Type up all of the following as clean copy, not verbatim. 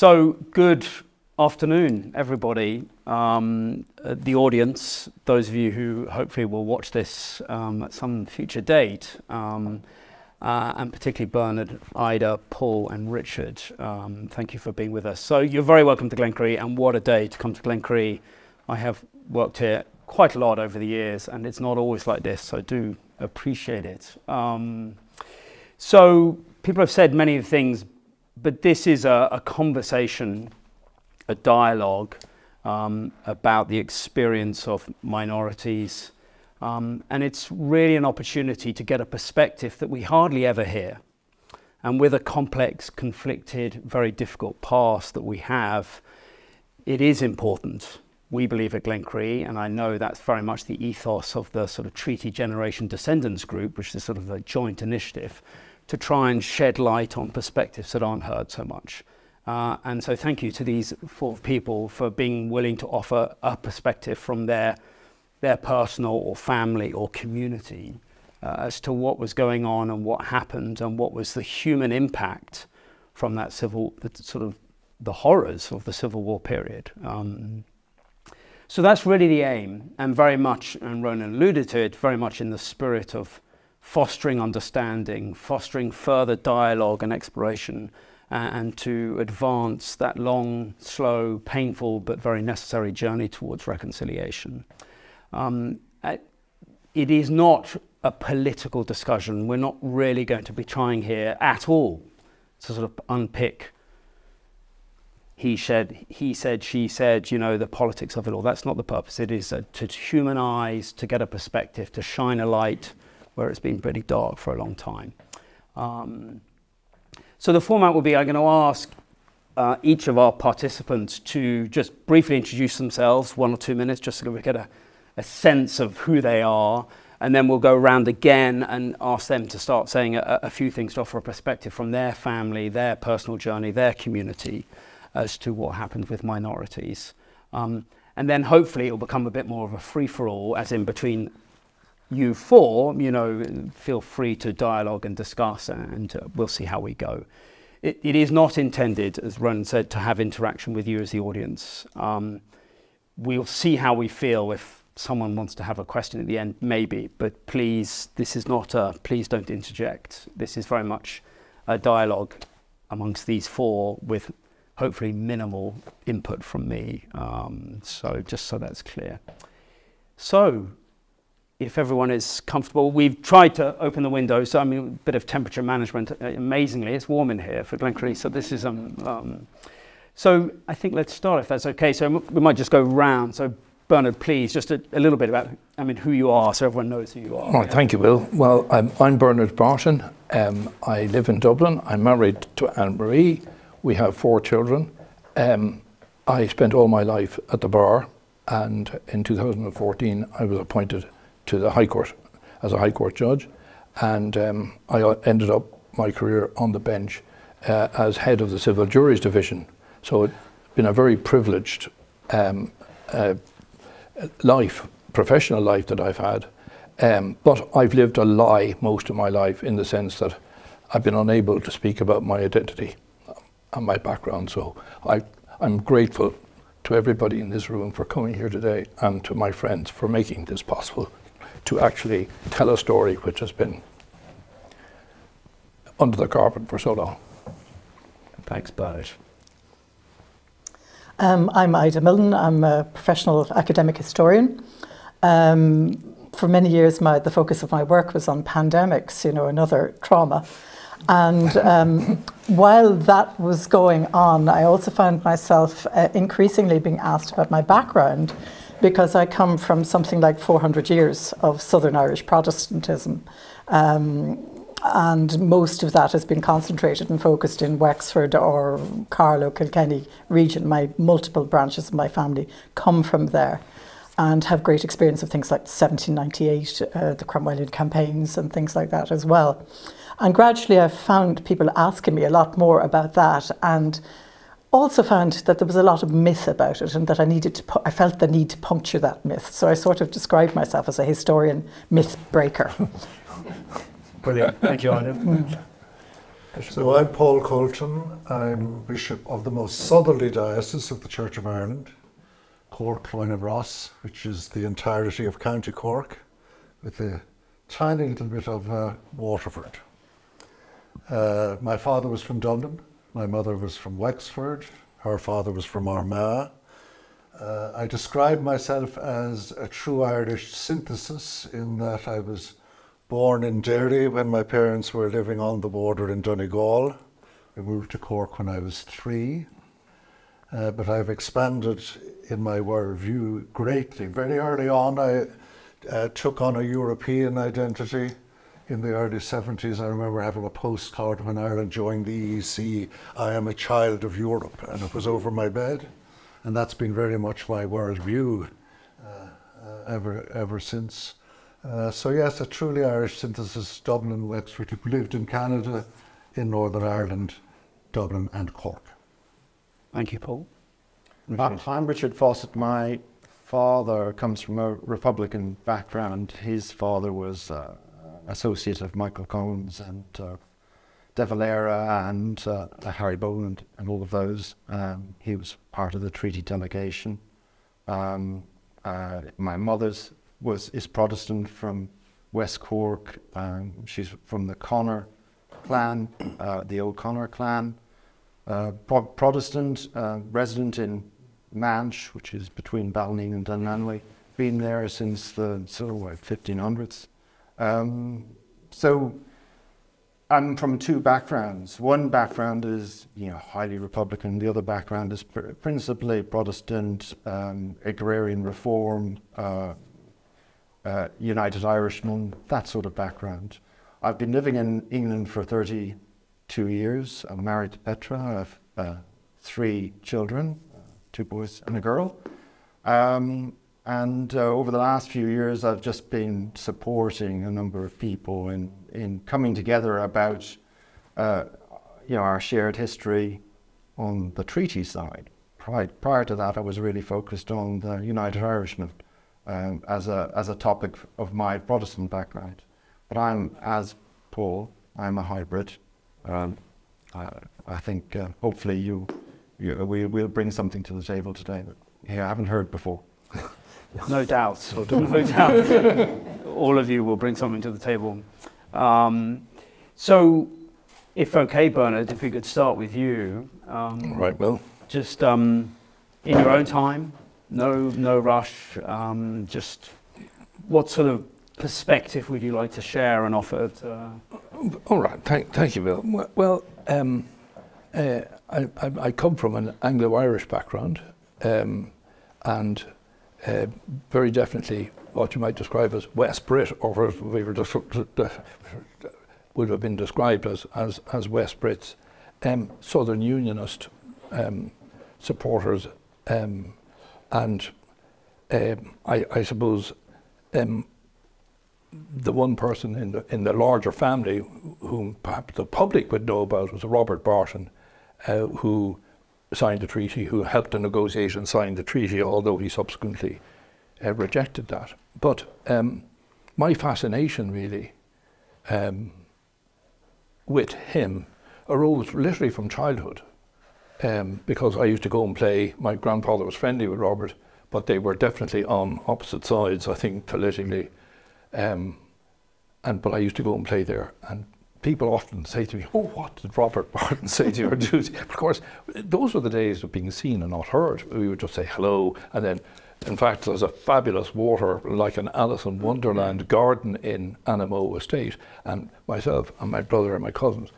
So good afternoon, everybody, the audience, those of you who hopefully will watch this at some future date, and particularly Bernard, Ida, Paul and Richard. Thank you for being with us. So you're very welcome to Glencree, and what a day to come to Glencree. I have worked here quite a lot over the years and it's not always like this, so I do appreciate it. So people have said many things, but this is a conversation, a dialogue about the experience of minorities. And it's really an opportunity to get a perspective that we hardly ever hear. And with a complex, conflicted, very difficult past that we have, it is important, we believe at Glencree, and I know that's very much the ethos of the sort of Treaty Generation Descendants Group, which is sort of a joint initiative, to try and shed light on perspectives that aren't heard so much. And so thank you to these four people for being willing to offer a perspective from their personal or family or community as to what was going on and what happened and what was the human impact from that the horrors of the Civil War period. So that's really the aim, and very much, and Ronan alluded to it, very much in the spirit of fostering understanding, fostering further dialogue and exploration, and to advance that long, slow, painful, but very necessary journey towards reconciliation. It is not a political discussion. We're not really going to be trying here at all to sort of unpick he said, she said, you know, the politics of it all. That's not the purpose. It is to humanize, to get a perspective, to shine a light where it's been pretty dark for a long time. So the format will be, I'm going to ask each of our participants to just briefly introduce themselves, 1 or 2 minutes, just so we get a sense of who they are. And then we'll go around again and ask them to start saying a few things to offer a perspective from their family, their personal journey, their community, as to what happened with minorities. And then hopefully it'll become a bit more of a free-for-all, as in between you four, you know, feel free to dialogue and discuss, and we'll see how we go. It is not intended, as Ronan said, to have interaction with you as the audience. We'll see how we feel. If someone wants to have a question at the end, maybe, but please, this is not please don't interject. This is very much a dialogue amongst these four with hopefully minimal input from me. So just so that's clear. So, if everyone is comfortable, we've tried to open the window, so I mean, a bit of temperature management. Amazingly, it's warm in here for Glencree, so this is, so I think let's start, if that's okay. So we might just go round. So Bernard, please, just a little bit about, I mean, who you are, so everyone knows who you are. Right, thank you, Will. Well, I'm Bernard Barton. I live in Dublin. I'm married to Anne-Marie. We have 4 children. I spent all my life at the bar, and in 2014, I was appointed to the High Court as a High Court judge, and I ended up my career on the bench as head of the Civil Juries Division. So it's been a very privileged life, professional life that I've had, but I've lived a lie most of my life, in the sense that I've been unable to speak about my identity and my background. So I'm grateful to everybody in this room for coming here today, and to my friends for making this possible, to actually tell a story which has been under the carpet for so long. Thanks, Bernard. I'm Ida Milne. I'm a professional academic historian. For many years, the focus of my work was on pandemics, you know, another trauma. And while that was going on, I also found myself increasingly being asked about my background, because I come from something like 400 years of Southern Irish Protestantism. And most of that has been concentrated and focused in Wexford or Carlow, Kilkenny region. My multiple branches of my family come from there and have great experience of things like 1798, the Cromwellian campaigns and things like that as well. And gradually I found people asking me a lot more about that, and also found that there was a lot of myth about it, and that I felt the need to puncture that myth. So I sort of described myself as a historian myth breaker. Brilliant, thank you, Ida. So I'm Paul Coulton. I'm Bishop of the most southerly diocese of the Church of Ireland, Cork, Cloyne of Ross, which is the entirety of County Cork, with a tiny little bit of Waterford. My father was from Dublin, my mother was from Wexford, her father was from Armagh. I describe myself as a true Irish synthesis in that I was born in Derry when my parents were living on the border in Donegal. I moved to Cork when I was 3, but I've expanded in my worldview greatly. Very early on I took on a European identity. In the early 70s I remember having a postcard when Ireland joined the EEC, "I am a child of Europe," and it was over my bed, and that's been very much my worldview ever since. So yes, a truly Irish synthesis, Dublin, Wexford, lived in Canada, in Northern Ireland, Dublin and Cork. Thank you, Paul. Richard. I'm Richard Fawcett. My father comes from a Republican background. His father was associate of Michael Collins and De Valera and Harry Boland and all of those. He was part of the treaty delegation. My mother's is Protestant from West Cork. She's from the Connor clan, the O'Connor clan. Protestant, resident in Manche, which is between Balneen and Dunmanway. Been there since the Civil War, 1500s. So I'm from two backgrounds. One background is, you know, highly Republican. The other background is principally Protestant, agrarian reform, United Irishman, that sort of background. I've been living in England for 32 years. I'm married to Petra. I have 3 children, 2 boys and a girl. Over the last few years, I've just been supporting a number of people in coming together about you know, our shared history on the treaty side. Prior to that, I was really focused on the United Irishman. As a topic of my Protestant background. But I'm, as Paul, I'm a hybrid. I think hopefully we'll bring something to the table today that I haven't heard before. No doubt, no doubt. All of you will bring something to the table. So if okay, Bernard, if we could start with you. Right, Will. Just in your own time, no rush, just what sort of perspective would you like to share and offer to... All right, thank you, Bill. Well, I come from an Anglo-Irish background, and very definitely what you might describe as West Brit, or as we were would have been described as West Brits, Southern Unionist supporters, and I suppose the one person in the larger family whom perhaps the public would know about was Robert Barton, who signed the treaty, who helped to negotiate and sign the treaty, although he subsequently rejected that. But my fascination really with him arose literally from childhood. Because I used to go and play, my grandfather was friendly with Robert, but they were definitely on opposite sides, I think, politically. But I used to go and play there, and people often say to me, "Oh, what did Robert Barton say to you or do?" Of course, those were the days of being seen and not heard. We would just say hello, and then, in fact, there's a fabulous water, like an Alice in Wonderland garden in Anemo Estate, and myself and my brother and my cousins,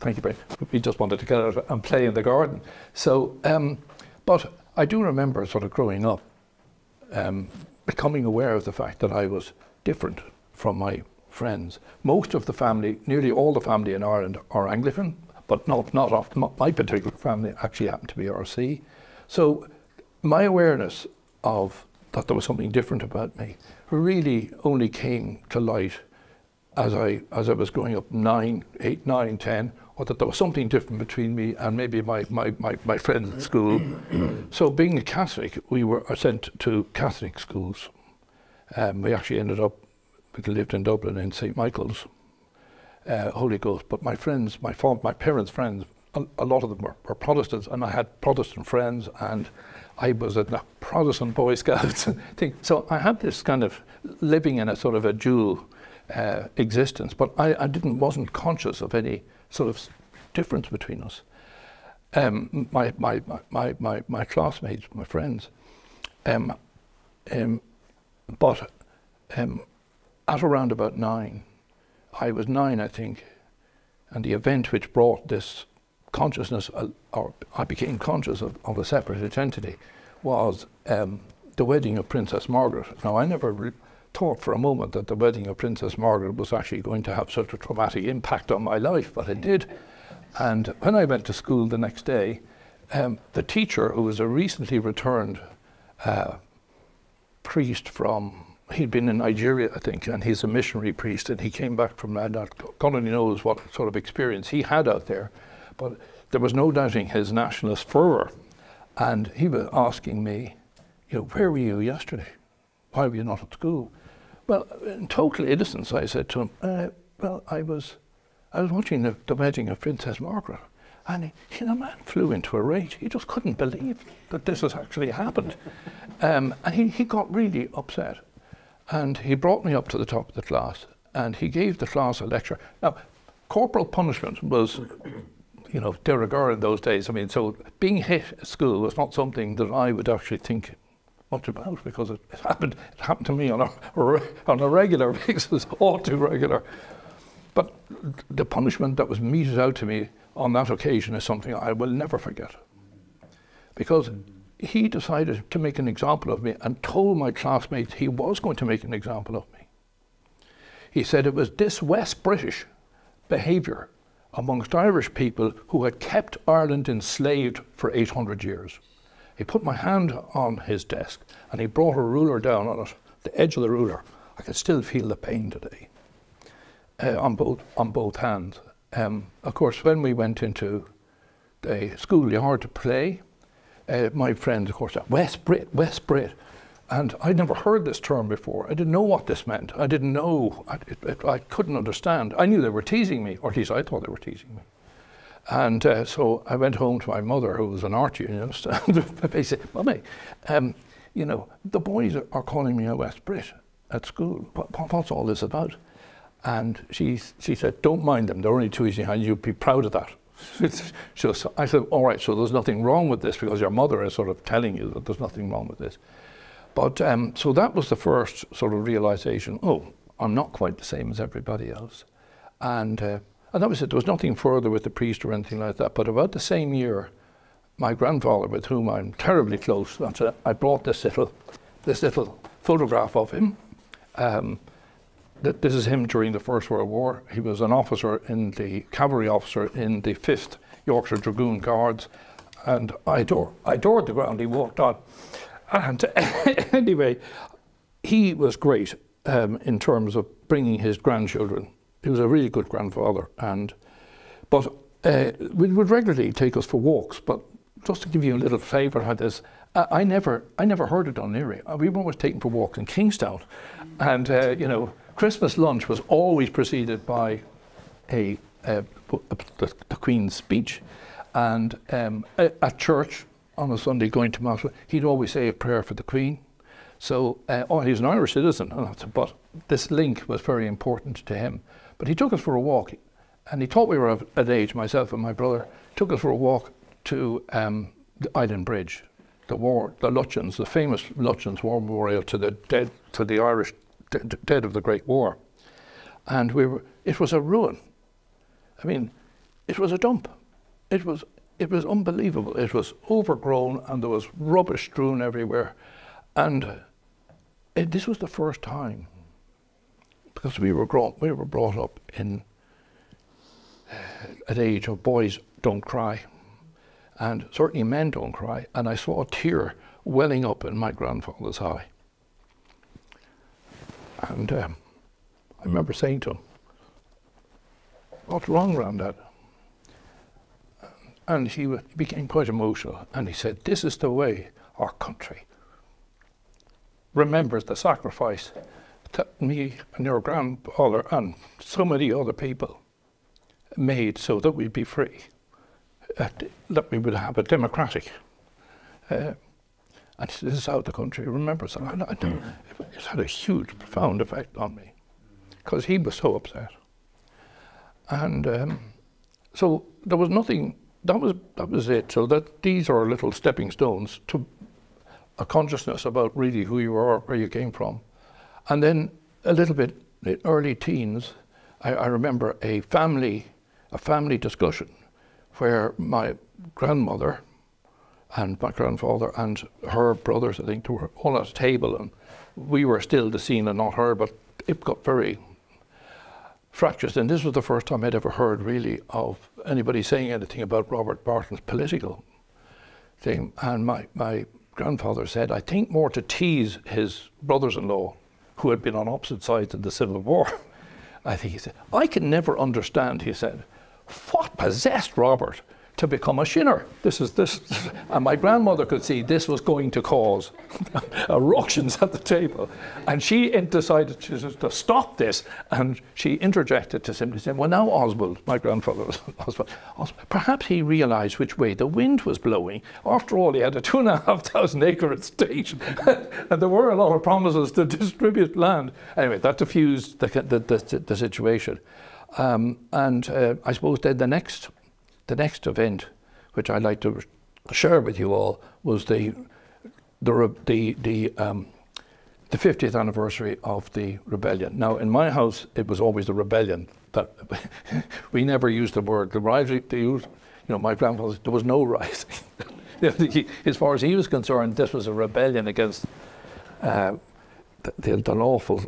thank you, Brian. We just wanted to get out and play in the garden. So, but I do remember sort of growing up, becoming aware of the fact that I was different from my friends. Most of the family, nearly all the family in Ireland are Anglican, but not my particular family actually happened to be RC. So my awareness of that there was something different about me really only came to light as I was growing up, 8, 9, 10, or that there was something different between me and maybe my friends at school. So being a Catholic, we were sent to Catholic schools. We actually ended up, we lived in Dublin in St. Michael's, Holy Ghost. But my friends, my parents' friends, a lot of them were Protestants, and I had Protestant friends, and I was a Protestant Boy Scouts thing. So I had this kind of living in a sort of a dual existence, but I wasn't conscious of any sort of difference between us. My classmates, my friends, but at around about 9, I was 9, I think, and the event which brought this consciousness, or I became conscious of a separate identity, was the wedding of Princess Margaret. Now, I never thought for a moment that the wedding of Princess Margaret was actually going to have such a traumatic impact on my life, but it did. And when I went to school the next day, the teacher, who was a recently returned priest from, he'd been in Nigeria, I think, and he's a missionary priest, and he came back from that. God only knows what sort of experience he had out there, but there was no doubting his nationalist fervor. And he was asking me, you know, where were you yesterday? Why were you not at school? Well, in total innocence, I said to him, well, I was watching the wedding of Princess Margaret, and the man flew into a rage. He just couldn't believe that this has actually happened. And he got really upset. And he brought me up to the top of the class, and he gave the class a lecture. Now, corporal punishment was, you know, de rigueur in those days. I mean, so being hit at school was not something that I would actually think much about, because it happened to me on a regular basis, all too regular. But the punishment that was meted out to me on that occasion is something I will never forget, because he decided to make an example of me and told my classmates he was going to make an example of me. He said it was this West British behaviour amongst Irish people who had kept Ireland enslaved for 800 years. He put my hand on his desk and he brought a ruler down on it, the edge of the ruler. I can still feel the pain today on both hands. Of course, when we went into the schoolyard to play, my friends, of course, West Brit, and I'd never heard this term before. I didn't know what this meant. I didn't know. I couldn't understand. I knew they were teasing me, or at least I thought they were teasing me. And so I went home to my mother, who was an art unionist, and basically, Mummy, you know, the boys are calling me a West Brit at school. What's all this about? And she said, don't mind them. They're only teasing you, and you'd be proud of that. So I said, all right, so there's nothing wrong with this, because your mother is sort of telling you that there's nothing wrong with this. But so that was the first sort of realization, oh, I'm not quite the same as everybody else. And that was it. There was nothing further with the priest or anything like that. But about the same year, my grandfather, with whom I'm terribly close, I brought this little photograph of him. This is him during the First World War. He was an officer in the cavalry officer in the 5th Yorkshire Dragoon Guards, and I adored the ground he walked on. And anyway, he was great in terms of bringing his grandchildren. He was a really good grandfather, but we would regularly take us for walks. But just to give you a little flavour how this. I never heard it on Erie. We were always taken for walks in Kingstown, and you know. Christmas lunch was always preceded by the Queen's speech, and at church on a Sunday going to Mass, he'd always say a prayer for the Queen. So, he was an Irish citizen, but this link was very important to him. But he took us for a walk, and he thought we were of an age, myself and my brother, took us for a walk to the Island Bridge, the Lutyens, the famous Lutyens War Memorial to the Irish dead of the Great War, and it was a ruin. I mean, it was a dump. It was unbelievable. It was overgrown, and there was rubbish strewn everywhere. And this was the first time, because we were brought up in an age of boys don't cry, and certainly men don't cry. And I saw a tear welling up in my grandfather's eye. And I remember saying to him, what's wrong around that? And he became quite emotional, and he said, this is the way our country remembers the sacrifice that me and your grandfather and so many other people made so that we'd be free, that we would have a democratic. And this is how the country remembers it. I don't, it had a huge, profound effect on me, because he was so upset. And so there was nothing, that was it. So that these are little stepping stones to a consciousness about really who you are, where you came from. And then a little bit in early teens, I remember a family discussion where my grandmother and my grandfather and her brothers, I think, were all at a table, and we were still the scene and not her, but it got very fractious. And this was the first time I'd ever heard really of anybody saying anything about Robert Barton's political thing. And my grandfather said, I think more to tease his brothers-in-law who had been on opposite sides in the Civil War. I think he said, I can never understand, he said, what possessed Robert to become a Shinner? This. And my grandmother could see this was going to cause eruptions at the table. And she decided to stop this, and she interjected to simply say, well, now Oswald, my grandfather was Oswald, perhaps he realized which way the wind was blowing. After all, he had a 2,500 acre estate, and there were a lot of promises to distribute land. Anyway, that diffused the situation. I suppose then the next event, which I'd like to share with you all, was the 50th anniversary of the rebellion. Now, in my house, it was always the rebellion. That we never used the word the rising. My grandfather, there was no rising. As far as he was concerned, this was a rebellion against the lawful,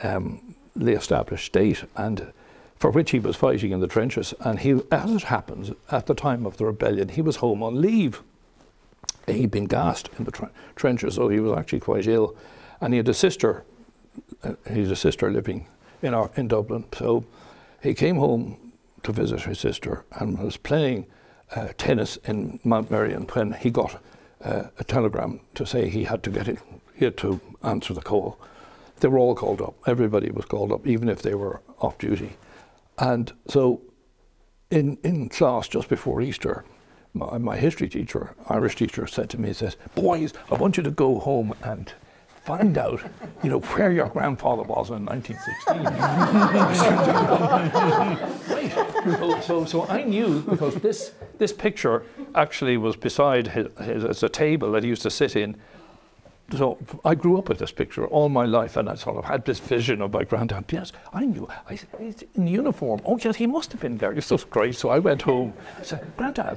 the established state, and for which he was fighting in the trenches. And he, as it happens, at the time of the rebellion, he was home on leave. He'd been gassed in the trenches, so he was actually quite ill. And he had a sister. He had a sister living in Dublin. So he came home to visit his sister and was playing tennis in Mount Marion when he got a telegram to say he had to get it. He had to answer the call. They were all called up. Everybody was called up, even if they were off duty. And so in class just before Easter, my history teacher, Irish teacher, said to me, he says, boys, I want you to go home and find out, where your grandfather was in 1916. Right. So I knew, because this picture actually was beside his a table that he used to sit in. So I grew up with this picture all my life, and I sort of had this vision of my granddad. Yes, I knew. He's in uniform. Oh, yes, he must have been there. It's just great. So I went home. I said, Granddad,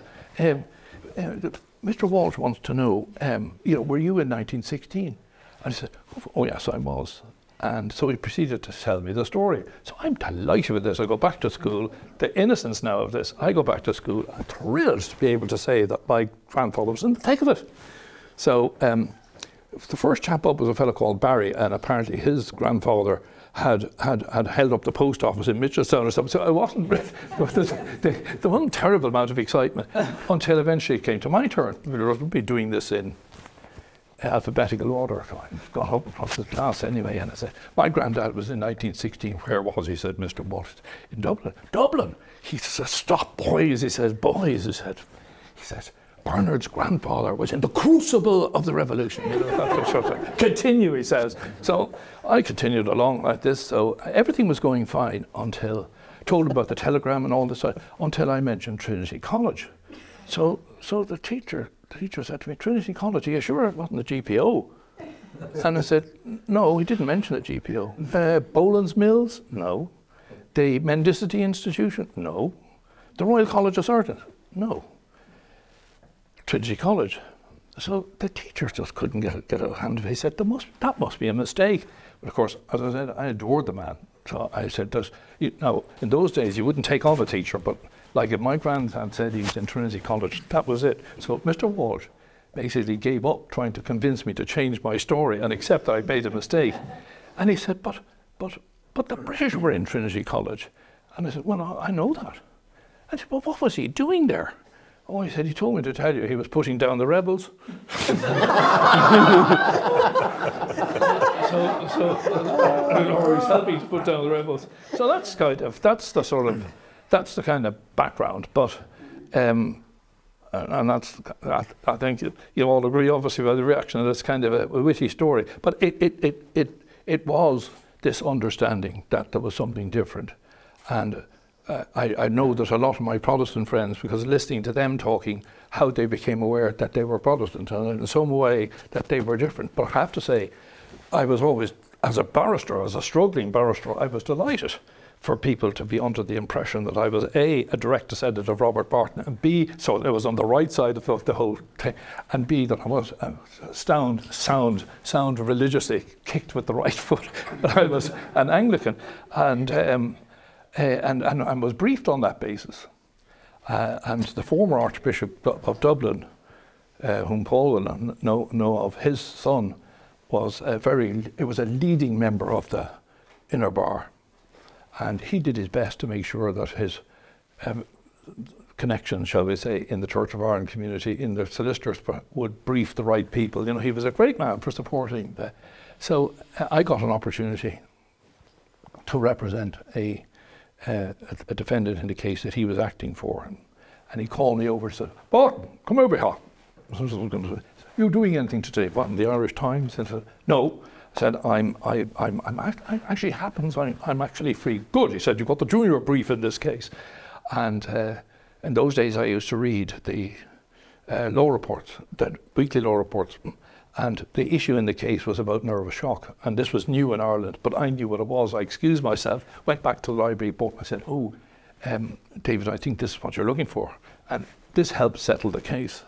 Mr. Walsh wants to know, were you in 1916? And I said, oh, yes, I was. And so he proceeded to tell me the story. So I'm delighted with this. I go back to school. The innocence now of this. I go back to school. I'm thrilled to be able to say that my grandfather was in the thick of it. So the first chap up was a fellow called Barry, and apparently his grandfather had held up the post office in Mitchelstown or something. So it wasn't there wasn't a terrible amount of excitement until eventually it came to my turn. We'll be doing this in alphabetical order. So I got up across the class anyway, and I said, my granddad was in 1916. Where was he? Said Mr. Walsh. In Dublin. Dublin. He said, stop, boys. He says, boys. He says, Bernard's grandfather was in the crucible of the revolution. Continue, he says. So I continued along like this. So everything was going fine until, told about the telegram and all this, until I mentioned Trinity College. So the teacher said to me, Trinity College, are you sure it wasn't the GPO? And I said, no, he didn't mention the GPO. Boland's Mills? No. The Mendicity Institution? No. The Royal College of Surgeons? No. Trinity College. So the teacher just couldn't get a hand of it. He said, that must be a mistake. But of course, as I said, I adored the man. So I said, now, in those days, you wouldn't take on a teacher, but like if my granddad said he was in Trinity College, that was it. So Mr. Walsh basically gave up trying to convince me to change my story and accept that I made a mistake. And he said, but the British were in Trinity College. And I said, well, I know that. I said, well, what was he doing there? Oh, he said, he told me to tell you he was putting down the rebels. Or he's helping to put down the rebels. So that's the sort of that's the kind of background. But and that's, I think you all agree, obviously, by the reaction that it's kind of a witty story. But it was this understanding that there was something different. And I know that a lot of my Protestant friends, because listening to them talking, how they became aware that they were Protestant and in some way that they were different. But I have to say, I was always, as a barrister, as a struggling barrister, I was delighted for people to be under the impression that I was A, a direct descendant of Robert Barton, and B, so I was on the right side of the whole thing, and B, that I was sound religiously kicked with the right foot, that I was an Anglican, and was briefed on that basis. And the former Archbishop of Dublin, whom Paul will know of, his son, was a leading member of the Inner Bar. And he did his best to make sure that his connection, shall we say, in the Church of Ireland community, in the solicitors, would brief the right people. You know, he was a great man for supporting that. So I got an opportunity to represent a defendant in the case that he was acting for. And he called me over and said, "Barton, come over here. You doing anything today?" "What, in the Irish Times?" And I said, "No." I said, I'm actually free." "Good." He said, "You've got the junior brief in this case." And in those days I used to read the law reports, the weekly law reports, and the issue in the case was about nervous shock. And this was new in Ireland, but I knew what it was. I excused myself, went back to the library, bought, I said, "Oh, David, I think this is what you're looking for." And this helped settle the case.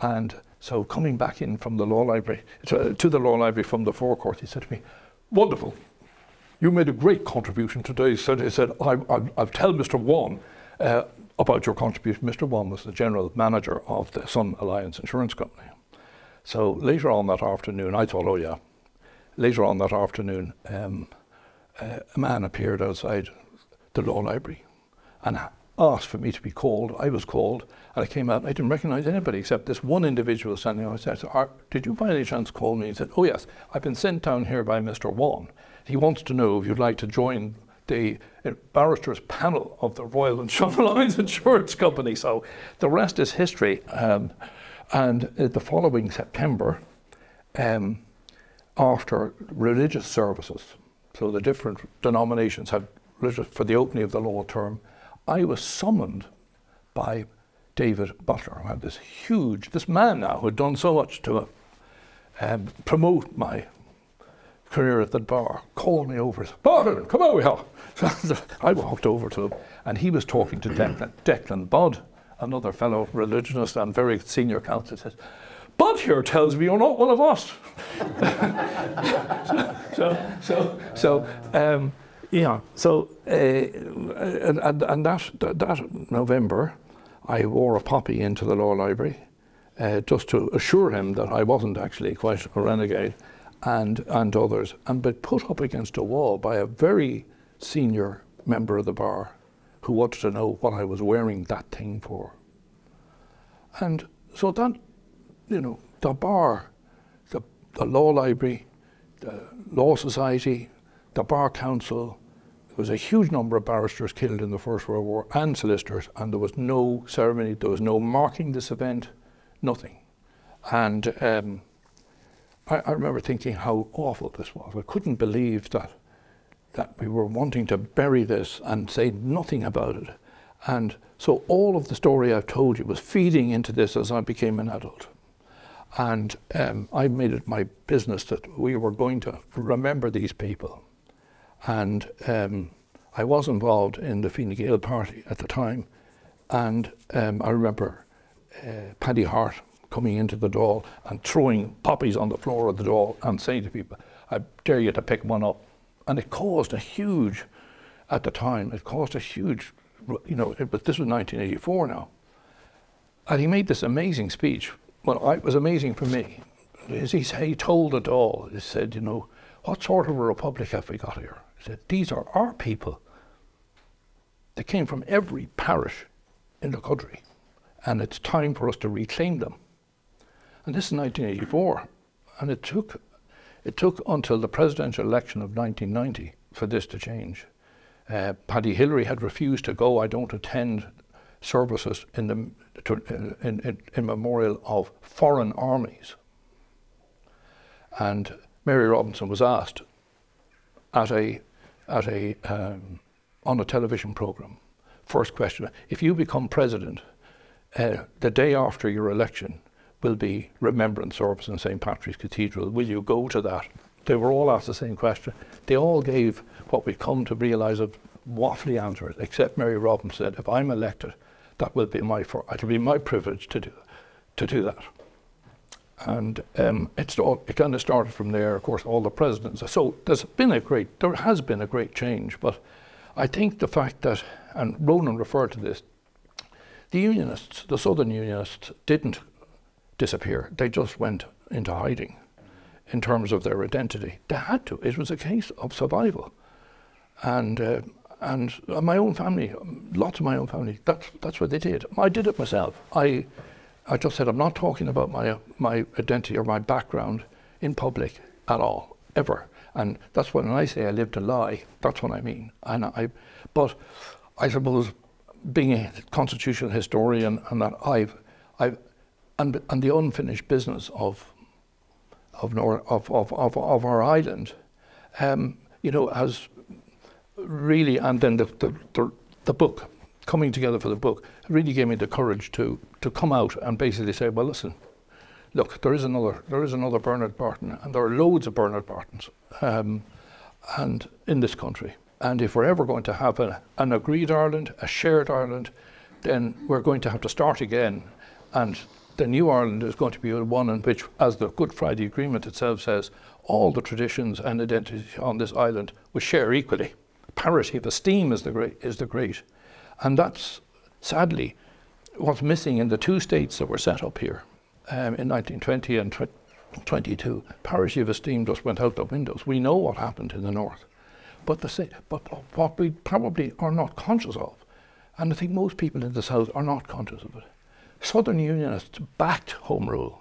And so coming back in from the law library, to the law library from the forecourt, he said to me, "Wonderful, you made a great contribution today." So he said, "I've told Mr. Wan about your contribution." Mr. Wan was the general manager of the Sun Alliance Insurance Company. So later on that afternoon, I thought, oh yeah. Later on that afternoon, a man appeared outside the law library and asked for me to be called. I was called, and I came out, and I didn't recognize anybody except this one individual standing outside. I said, "Did you by any chance call me?" He said, "Oh yes, I've been sent down here by Mr. Wan. He wants to know if you'd like to join the barrister's panel of the Royal and Sun Alliance Insurance Company." So the rest is history. And the following September, after religious services, so the different denominations had religious, for the opening of the law term, I was summoned by David Butler, who had this huge, this man now who had done so much to promote my career at the bar, called me over and said, "Barton, come over here." So I walked over to him, and he was talking to Declan Budd, another fellow religionist and very senior counsel. Says, "Budd here tells me you're not one of us." Yeah, so and that November, I wore a poppy into the law library just to assure him that I wasn't actually quite a renegade, and others, and but put up against a wall by a very senior member of the bar who wanted to know what I was wearing that thing for. And so that, you know, the bar, the law library, the law society, the Bar Council, there was a huge number of barristers killed in the First World War, and solicitors, and there was no ceremony, there was no marking this event, nothing. And I remember thinking how awful this was. I couldn't believe that we were wanting to bury this and say nothing about it. And so all of the story I've told you was feeding into this as I became an adult. And I made it my business that we were going to remember these people. And I was involved in the Fine Gael party at the time, and I remember Paddy Hart coming into the Dáil and throwing poppies on the floor of the Dáil and saying to people, "I dare you to pick one up." And it caused a huge, at the time, it caused a huge, you know, but this was 1984 now. And he made this amazing speech. Well, it was amazing for me. He told the Dáil, he said, "You know, what sort of a republic have we got here?" He said, "These are our people. They came from every parish in the country, and it's time for us to reclaim them." And this is 1984, and it took until the presidential election of 1990 for this to change. Paddy Hillary had refused to go. I don't attend services in memorial of foreign armies. And Mary Robinson was asked on a television program, first question: if you become president, the day after your election will be remembrance service in St. Patrick's Cathedral. Will you go to that? They were all asked the same question. They all gave what we've come to realise of waffly answers, except Mary Robinson said, if I'm elected, that will be my, it'll be my privilege to do that. And it kind of started from there. Of course, all the presidents. So there has been a great change, but I think the fact that, and Ronan referred to this, the Unionists, the Southern Unionists, didn't disappear. They just went into hiding in terms of their identity. They had to. It was a case of survival. And my own family, lots of my own family, that's what they did. I did it myself. I just said, I'm not talking about my identity or my background in public at all, ever. And that's when I say I lived a lie, that's what I mean. And but I suppose being a constitutional historian and that and the unfinished business of our island, you know, has really, and then the book, coming together for the book, really gave me the courage to come out and basically say, well, listen, look, there is another Bernard Barton, and there are loads of Bernard Bartons, and in this country. And if we're ever going to have an agreed Ireland, a shared Ireland, then we're going to have to start again. And the new Ireland is going to be one in which, as the Good Friday Agreement itself says, all the traditions and identities on this island will share equally. Parity of esteem is the great. And that's sadly what's missing in the two states that were set up here in 1920 and 22. Parity of esteem just went out the windows. We know what happened in the north. But what we probably are not conscious of, and I think most people in the south are not conscious of it, Southern Unionists backed Home Rule.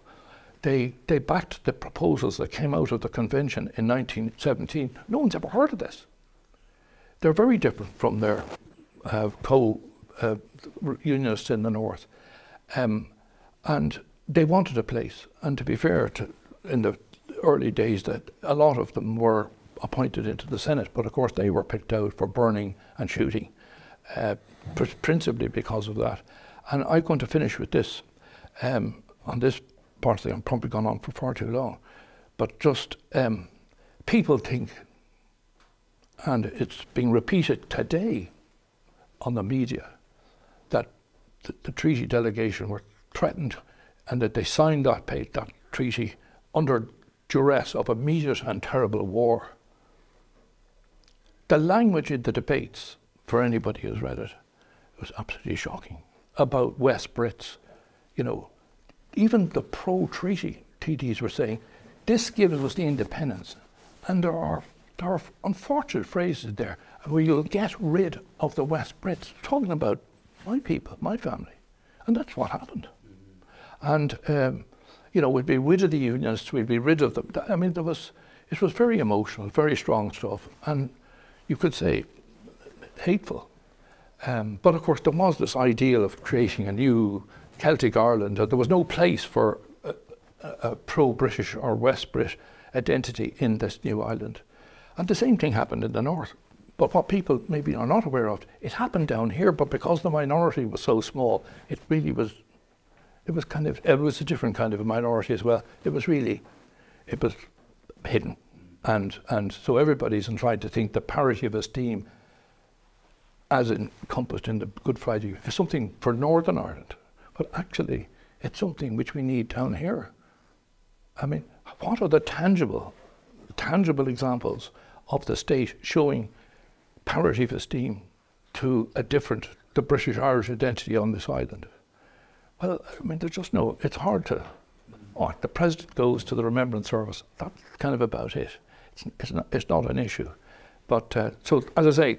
They backed the proposals that came out of the convention in 1917. No one's ever heard of this. They're very different from their co-unionists in the north. And they wanted a place. And to be fair, in the early days, that a lot of them were appointed into the Senate, but of course they were picked out for burning and shooting, principally because of that. And I'm going to finish with this, on this part of the thing. I've probably gone on for far too long, but just people think, and it's being repeated today on the media, that the treaty delegation were threatened and that they signed that treaty under duress of immediate and terrible war. The language in the debates, for anybody who's read it, was absolutely shocking. About West Brits, you know, even the pro-treaty TDs were saying, this gives us the independence. And there are unfortunate phrases there, where you'll get rid of the West Brits, talking about my people, my family. And that's what happened. And, you know, we'd be rid of the Unionists, we'd be rid of them. I mean, it was very emotional, very strong stuff. And you could say, hateful. But of course there was this ideal of creating a new Celtic Ireland, that there was no place for a pro-British or West Brit identity in this new island. And the same thing happened in the north. But what people maybe are not aware of, it happened down here, but because the minority was so small, it really was, it was a different kind of a minority as well. It was really, it was hidden. And so everybody's tried to think the parity of esteem as encompassed in the Good Friday, is something for Northern Ireland. But actually, it's something which we need down here. I mean, what are the tangible examples of the state showing parity of esteem to the British-Irish identity on this island? Well, I mean, there's just no, it's hard to, the president goes to the remembrance service, that's kind of about it. It's not an issue. But, so, as I say,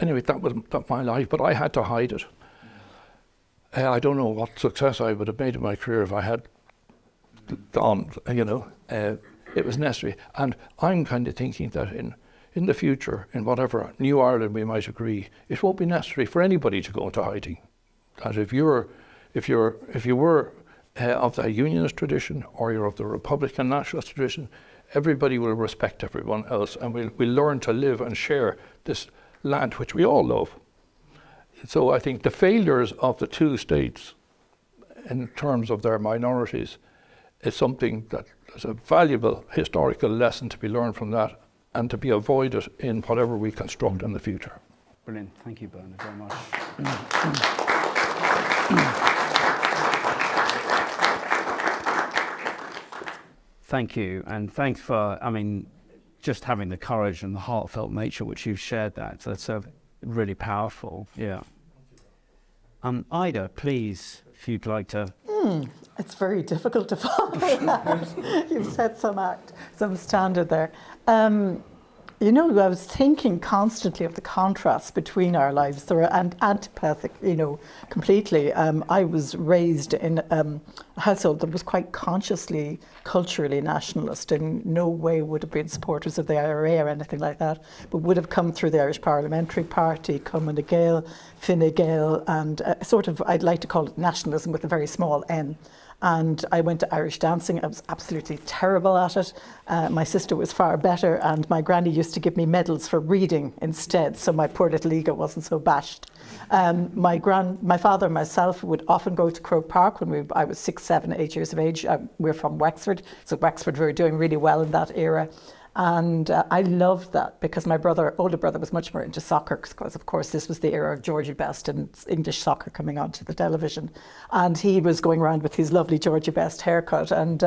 anyway, that was my life, but I had to hide it. I don't know what success I would have made in my career if I had done, you know, it was necessary. And I'm kind of thinking that in in the future, in whatever new Ireland we might agree, it won't be necessary for anybody to go into hiding. That if you were of the Unionist tradition, or you're of the Republican Nationalist tradition, everybody will respect everyone else, and we'll learn to live and share this land which we all love. So I think the failures of the two states in terms of their minorities is something that is a valuable historical lesson to be learned from that, and to be avoided in whatever we construct in the future. Brilliant. Thank you, Bernard, very much. Thank you, and thanks for, I mean, just having the courage and the heartfelt nature which you've shared that. That's really powerful, yeah. Ida, please, if you'd like to. It's very difficult to follow. You've set some standard there. You know, I was thinking constantly of the contrast between our lives. They're antipathic, you know, completely. I was raised in a household that was quite consciously culturally nationalist, and no way would have been supporters of the IRA or anything like that, but would have come through the Irish Parliamentary Party, Cumann na Gael, Fine Gael, and sort of, I'd like to call it nationalism with a very small n. And I went to Irish dancing. I was absolutely terrible at it. My sister was far better, and my granny used to give me medals for reading instead, so my poor little ego wasn't so bashed. My father and myself would often go to Croke Park when I was 6, 7, 8 years of age. We're from Wexford, so Wexford were doing really well in that era. And I loved that, because my brother, older brother, was much more into soccer, because of course this was the era of Georgie Best and English soccer coming onto the television. And he was going around with his lovely Georgie Best haircut. And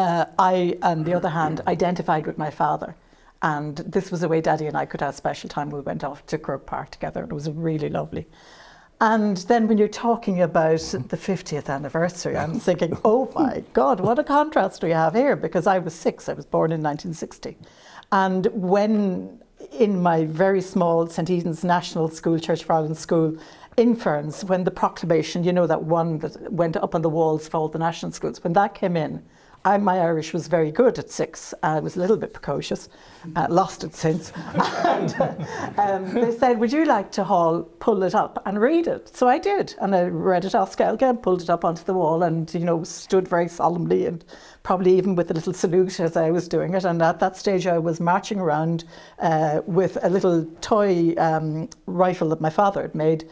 I, on the other hand, identified with my father. And this was a way Daddy and I could have special time. We went off to Croke Park together, and it was really lovely. And then when you're talking about the 50th anniversary, I'm thinking, oh my God, what a contrast we have here, because I was 6, I was born in 1960. And when in my very small St. Edin's National School, Church of Ireland School, in Ferns, when the proclamation, you know, that one that went up on the walls for all the national schools, when that came in, my Irish was very good at 6. I was a little bit precocious, lost it since. And, they said, would you like to pull it up and read it? So I did, and I read it off scale again, pulled it up onto the wall, and, you know, stood very solemnly, and probably even with a little salute as I was doing it. And at that stage I was marching around with a little toy rifle that my father had made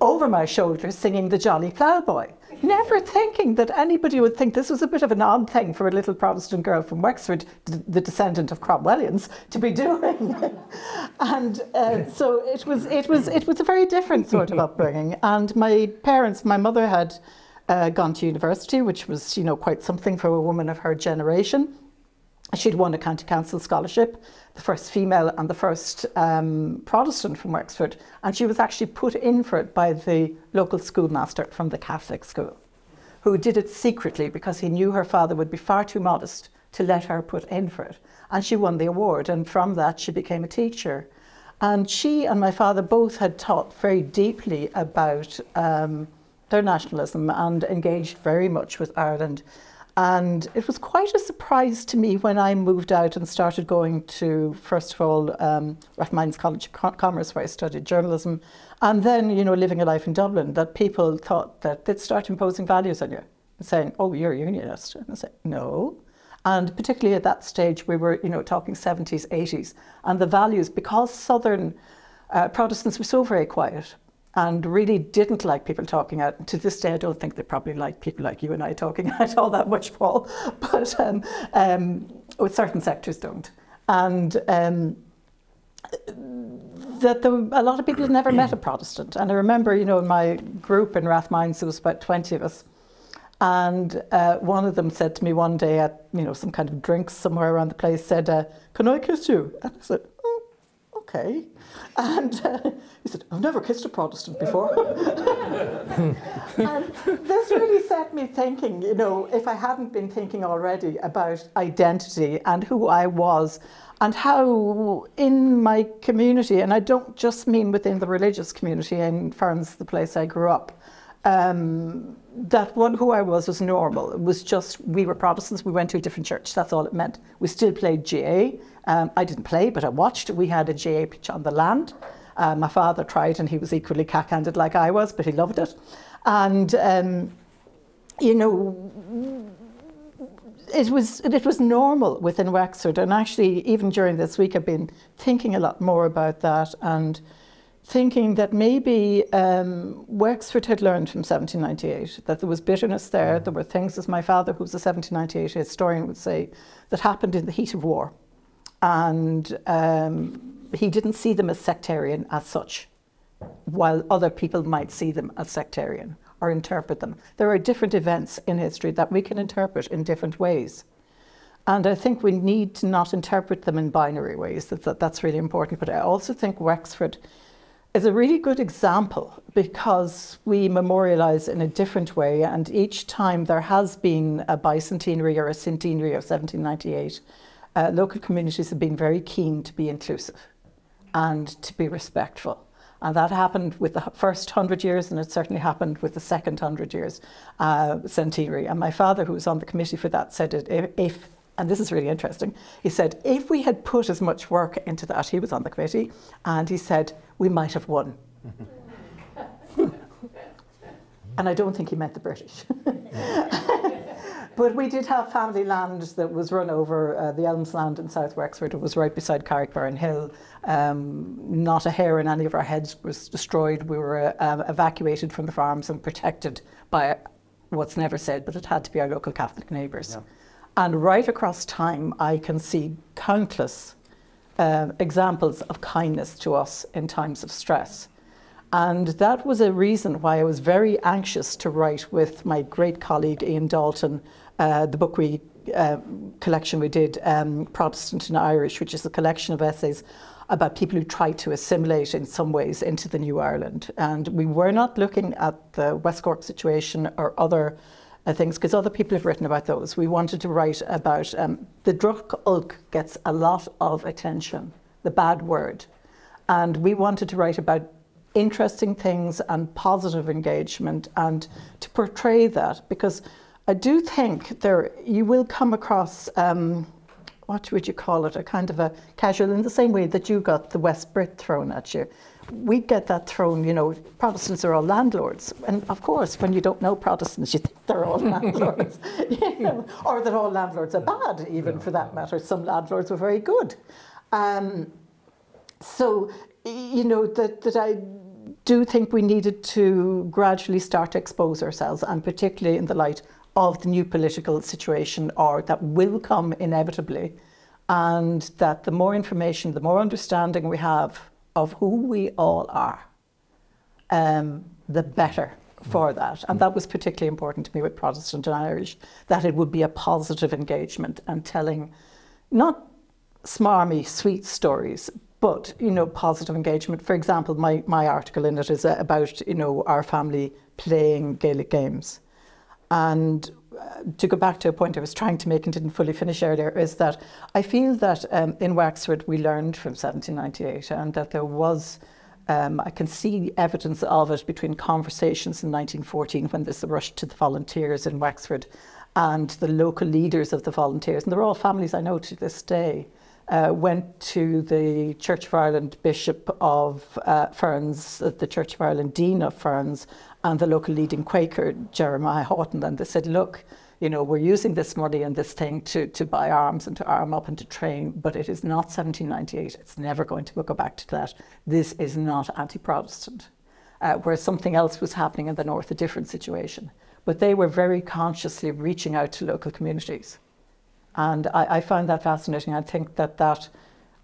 over my shoulder, singing the Jolly Ploughboy. Never thinking that anybody would think this was a bit of an odd thing for a little Protestant girl from Wexford, the descendant of Cromwellians, to be doing. And so it was a very different sort of upbringing. And my parents, my mother had gone to university, which was, you know, quite something for a woman of her generation. She'd won a county council scholarship, the first female and the first Protestant from Wexford, and she was actually put in for it by the local schoolmaster from the Catholic school, who did it secretly because he knew her father would be far too modest to let her put in for it. And she won the award, and from that she became a teacher. And she and my father both had taught very deeply about their nationalism and engaged very much with Ireland. And it was quite a surprise to me when I moved out and started going to, first of all, Rathmines College of Commerce, where I studied journalism, and then, you know, living a life in Dublin, that people thought that they'd start imposing values on you and saying, oh, you're a unionist. And I said, no. And particularly at that stage, we were, you know, talking 70s, 80s, and the values, because Southern Protestants were so very quiet, and really didn't like people talking out. To this day, I don't think they probably like people like you and I talking out all that much, Paul. But certain sectors don't. And that a lot of people had never met a Protestant. And I remember, you know, in my group in Rathmines, there was about 20 of us. And one of them said to me one day at, you know, some kind of drinks somewhere around the place, said, "Can I kiss you?" And I said, "Oh, okay." And he said, "I've never kissed a Protestant before." And this really set me thinking, you know, if I hadn't been thinking already about identity and who I was and how in my community, and I don't just mean within the religious community in Ferns, the place I grew up, that one who I was normal. It was just, we were Protestants, we went to a different church, that's all it meant. We still played GA. I didn't play, but I watched. We had a GA pitch on the land. My father tried and he was equally cack-handed like I was, but he loved it. And, you know, it was normal within Wexford. And actually, even during this week, I've been thinking a lot more about that and thinking that maybe Wexford had learned from 1798, that there was bitterness there, there were things, as my father, who was a 1798 historian, would say, that happened in the heat of war. And he didn't see them as sectarian as such, while other people might see them as sectarian or interpret them. There are different events in history that we can interpret in different ways. And I think we need to not interpret them in binary ways. That's really important. But I also think Wexford is a really good example because we memorialise in a different way, and each time there has been a bicentenary or a centenary of 1798, local communities have been very keen to be inclusive and to be respectful. And that happened with the first 100 years, and it certainly happened with the second 100 years centenary. And my father, who was on the committee for that, said if, and this is really interesting, he said, if we had put as much work into that, he was on the committee, and he said, we might have won. And I don't think he meant the British. But we did have family land that was run over. The Elms land in South Wexford, it was right beside Carrickburn Hill. Not a hair in any of our heads was destroyed. We were evacuated from the farms and protected by what's never said, but it had to be our local Catholic neighbours. Yeah. And right across time, I can see countless examples of kindness to us in times of stress. And that was a reason why I was very anxious to write with my great colleague Ian Dalton, the book collection we did, Protestant and Irish, which is a collection of essays about people who tried to assimilate in some ways into the New Ireland. And we were not looking at the West Cork situation or other things, because other people have written about those. We wanted to write about the Druk Ulk gets a lot of attention, the bad word, and we wanted to write about interesting things and positive engagement and to portray that, because I do think there you will come across what would you call it, a kind of a casual, in the same way that you got the West Brit thrown at you. We get that thrown, you know, Protestants are all landlords. And of course, when you don't know Protestants, you think they're all landlords, you know, or that all landlords are bad, even for that matter. Some landlords were very good. So, you know, that I do think we needed to gradually start to expose ourselves, and particularly in the light of the new political situation, or that will come inevitably, and that the more information, the more understanding we have of who we all are, the better for that. And that was particularly important to me with Protestant and Irish, that it would be a positive engagement and telling not smarmy, sweet stories, but, you know, positive engagement. For example, my article in it is about, you know, our family playing Gaelic games. And to go back to a point I was trying to make and didn't fully finish earlier, is that I feel that in Wexford we learned from 1798, and that there was, I can see evidence of it between conversations in 1914 when there's a rush to the volunteers in Wexford and the local leaders of the volunteers, and they're all families I know to this day, went to the Church of Ireland Bishop of Ferns, the Church of Ireland Dean of Ferns, and the local leading Quaker, Jeremiah Houghton, and they said, look, you know, we're using this money and this thing to buy arms and to arm up and to train, but it is not 1798. It's never going to go back to that. This is not anti-Protestant, whereas something else was happening in the north, a different situation. But they were very consciously reaching out to local communities. And I found that fascinating. I think that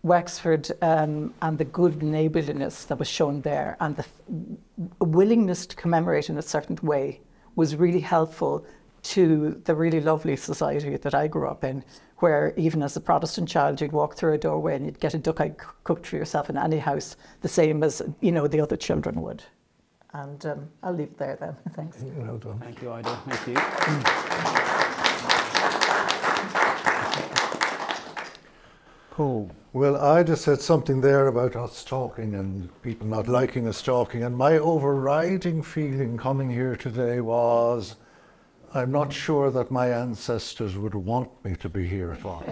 Wexford and the good neighbourliness that was shown there, and the willingness to commemorate in a certain way, was really helpful to the really lovely society that I grew up in, where even as a Protestant child, you'd walk through a doorway and you'd get a duck egg cooked for yourself in any house, the same as, you know, the other children would. And I'll leave it there then. Thanks. Well done. Thank you, Ida. Thank you. Paul? Well, I just said something there about us talking and people not liking us talking, and my overriding feeling coming here today was I'm not sure that my ancestors would want me to be here at all.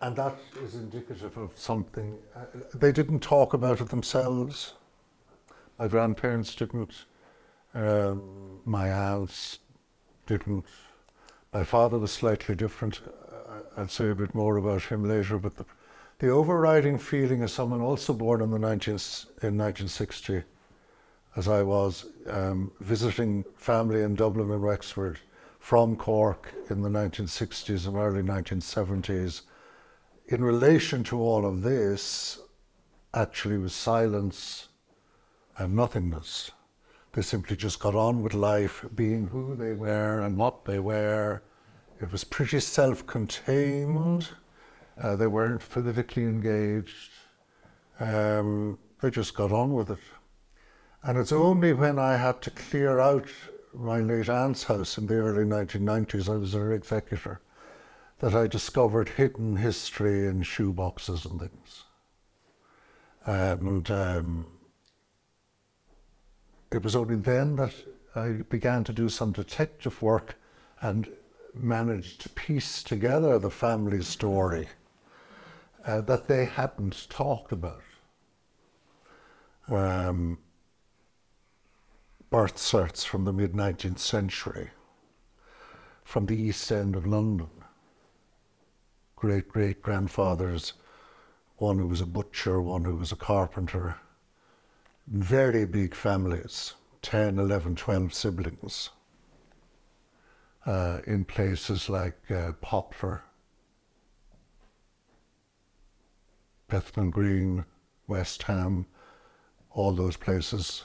And that is indicative of something. They didn't talk about it themselves. My grandparents didn't. My aunts didn't. My father was slightly different. I'll say a bit more about him later, but the overriding feeling as someone also born in the 1960, as I was, visiting family in Dublin and Wexford from Cork in the 1960s and early 1970s, in relation to all of this, actually was silence and nothingness. They simply just got on with life, being who they were and what they were. It was pretty self-contained. They weren't politically engaged. They just got on with it. And it's only when I had to clear out my late aunt's house in the early 1990s, I was her executor, that I discovered hidden history in shoeboxes and things. It was only then that I began to do some detective work and managed to piece together the family story that they hadn't talked about. Birth certs from the mid-19th century, from the East End of London. Great-great-grandfathers, one who was a butcher, one who was a carpenter. Very big families, 10, 11, 12 siblings, in places like Poplar, Bethnal Green, West Ham, all those places.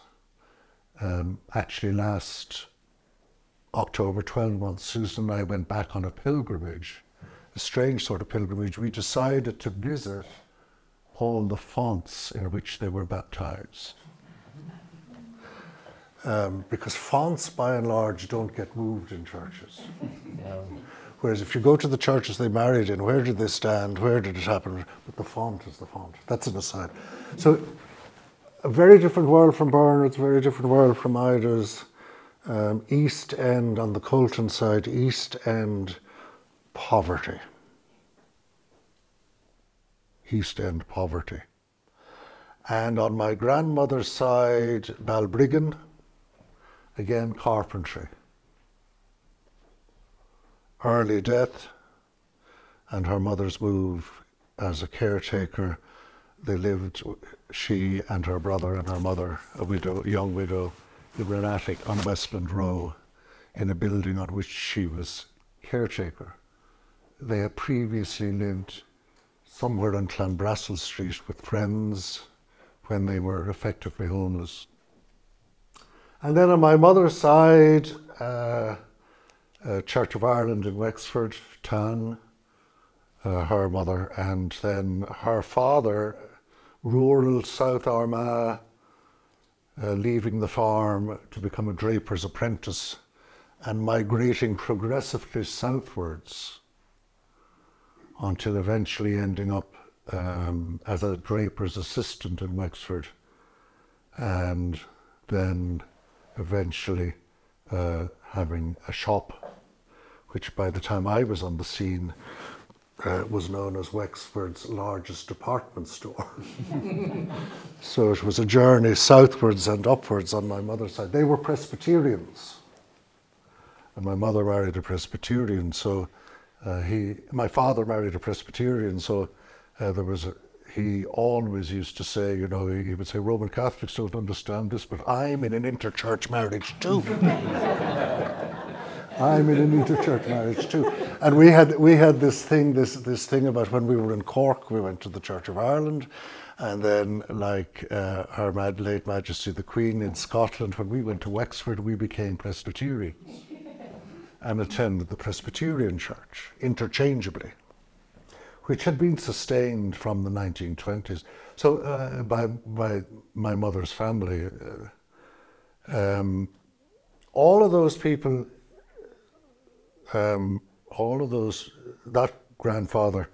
Actually last October, 12 months, Susan and I went back on a pilgrimage, a strange sort of pilgrimage. We decided to visit all the fonts in which they were baptized. Because fonts, by and large, don't get moved in churches. Whereas if you go to the churches they married in, where did they stand, where did it happen? But the font is the font. That's an aside. So a very different world from Bernard's, very different world from Ida's. East End on the Colton side, East End poverty. East End poverty. And on my grandmother's side, Balbriggan, again, carpentry. Early death and her mother's move as a caretaker. They lived, she and her brother and her mother, a widow, young widow, the Renatic on Westland Row, in a building on which she was caretaker. They had previously lived somewhere on Clanbrassil Street with friends when they were effectively homeless. And then on my mother's side, Church of Ireland in Wexford, Town, her mother, and then her father, rural South Armagh, leaving the farm to become a draper's apprentice and migrating progressively southwards until eventually ending up as a draper's assistant in Wexford, and then eventually having a shop, which by the time I was on the scene was known as Wexford's largest department store. So it was a journey southwards and upwards on my mother's side. They were Presbyterians, and my mother married a Presbyterian, so my father married a Presbyterian, so he always used to say, you know, he would say, Roman Catholics don't understand this, but I'm in an interchurch marriage too. I'm in an interchurch marriage too. And we had this thing about when we were in Cork, we went to the Church of Ireland, and then like Her Late Majesty the Queen in Scotland, when we went to Wexford, we became Presbyterians and attended the Presbyterian Church interchangeably, which had been sustained from the 1920s. So by my mother's family, all of those people all of those, that grandfather,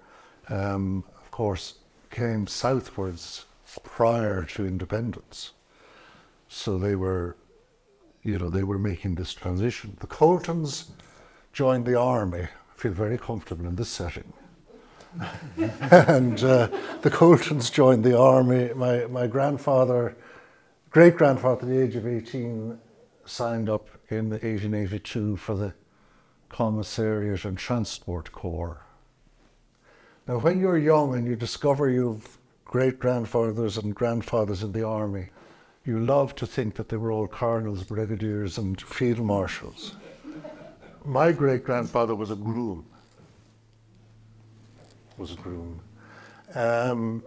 of course, came southwards prior to independence. So they were, you know, they were making this transition. The Coltons joined the army. I feel very comfortable in this setting. And the Coltons joined the army. My grandfather, great-grandfather, at the age of 18, signed up in 1882 for the Commissariat and Transport Corps. Now, when you're young and you discover you've great-grandfathers and grandfathers in the army, you love to think that they were all colonels, brigadiers and field marshals. My great-grandfather was a groom. And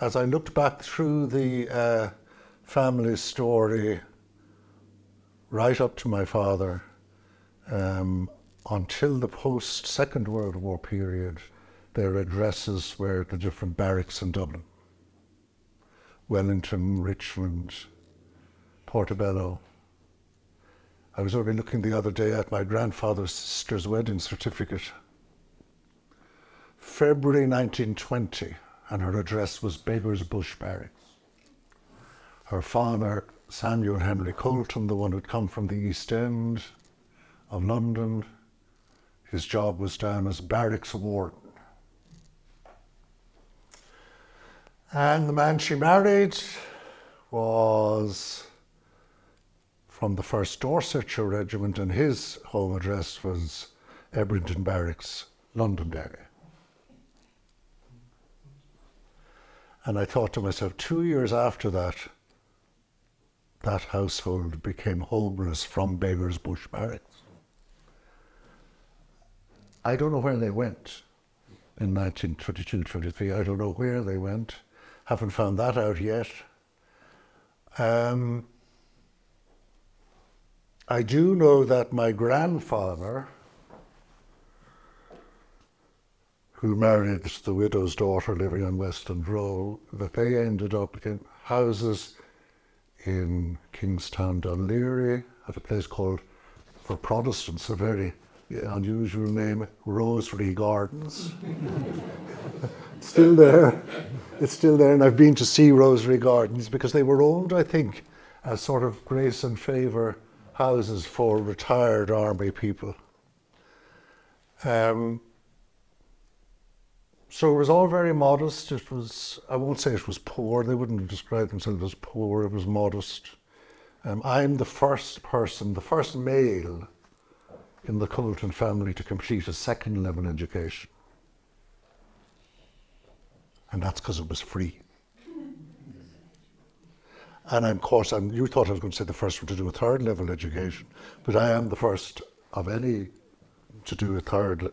as I looked back through the family story, right up to my father, until the post-Second World War period, their addresses were the different barracks in Dublin. Wellington, Richmond, Portobello. I was already looking the other day at my grandfather's sister's wedding certificate. February 1920, and her address was Beggar's Bush Barracks. Her father, Samuel Henry Colton, the one who'd come from the East End of London, his job was down as barracks warden. And the man she married was from the 1st Dorsetshire Regiment, and his home address was Ebrington Barracks, Londonderry. And I thought to myself, 2 years after that, that household became homeless from Beggar's Bush Barracks. I don't know where they went in 1922-23. I don't know where they went. Haven't found that out yet. I do know that my grandfather, who married the widow's daughter living on Westland Row, that they ended up in houses in Kingstown Dunleary, at a place called, for Protestants, a very unusual name, Rosary Gardens. Still there. It's still there, and I've been to see Rosary Gardens because they were owned, I think, as sort of grace and favour houses for retired army people. So it was all very modest. It was, I won't say it was poor. They wouldn't have described themselves as poor. It was modest. I'm the first person, the first male in the Colton family to complete a second level education. And that's because it was free. And of course, you thought I was going to say the first one to do a third level education, but I am the first of any to do a third,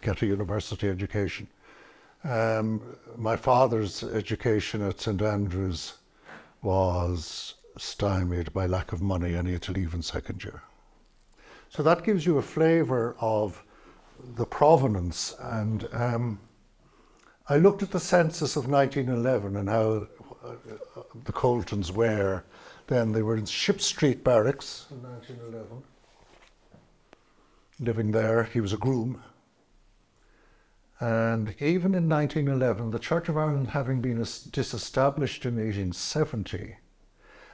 get a university education. My father's education at St Andrews was stymied by lack of money, and he had to leave in second year. So that gives you a flavour of the provenance. And I looked at the census of 1911 and how the Coltons were. Then they were in Ship Street Barracks in 1911, living there. He was a groom. And even in 1911, the Church of Ireland having been disestablished in 1870,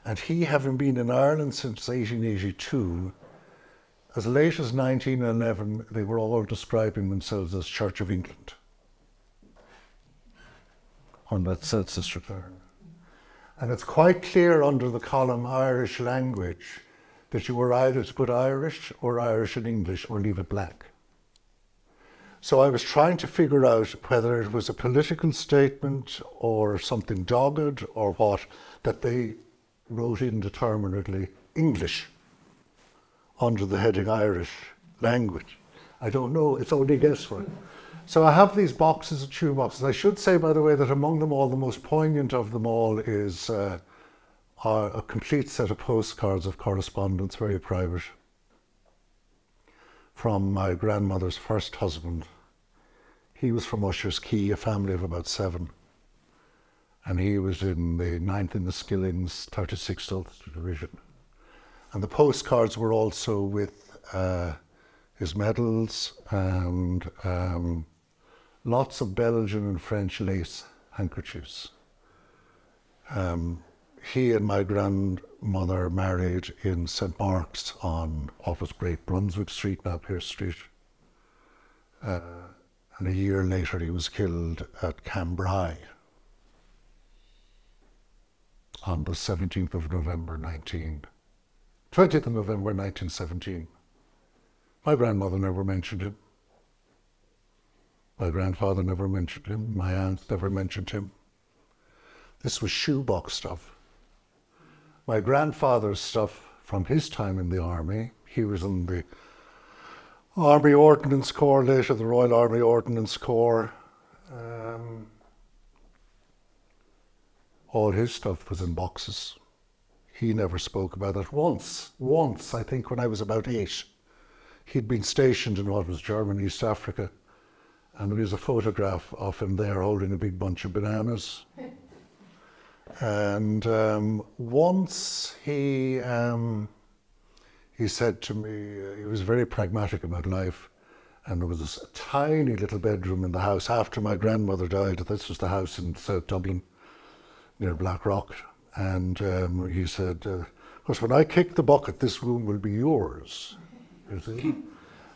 and he having been in Ireland since 1882, as late as 1911, they were all describing themselves as Church of England on that census return. And it's quite clear under the column Irish language that you were either to put Irish or Irish and English or leave it blank. So I was trying to figure out whether it was a political statement or something dogged or what, that they wrote indeterminately English under the heading Irish language. I don't know, it's only guesswork. So I have these boxes and shoe boxes. I should say, by the way, that among them all, the most poignant of them all is a complete set of postcards of correspondence, very private, from my grandmother's first husband. He was from Usher's Quay, a family of about 7. And he was in the 9th in the Skillings, 36th Division. And the postcards were also with is medals and lots of Belgian and French lace handkerchiefs. He and my grandmother married in St. Mark's on off of Great Brunswick Street, now Pierce Street. And a year later he was killed at Cambrai on the 17th of November 20th of November 1917. My grandmother never mentioned him. My grandfather never mentioned him. My aunt never mentioned him. This was shoebox stuff. My grandfather's stuff from his time in the army. He was in the Army Ordnance Corps, later the Royal Army Ordnance Corps. All his stuff was in boxes. He never spoke about it. Once, I think when I was about 8, he'd been stationed in what was German East Africa, and there was a photograph of him there holding a big bunch of bananas. And once he said to me, he was very pragmatic about life, and there was this tiny little bedroom in the house after my grandmother died. This was the house in South Dublin near Blackrock. And he said, of course, when I kick the bucket, this room will be yours. You see?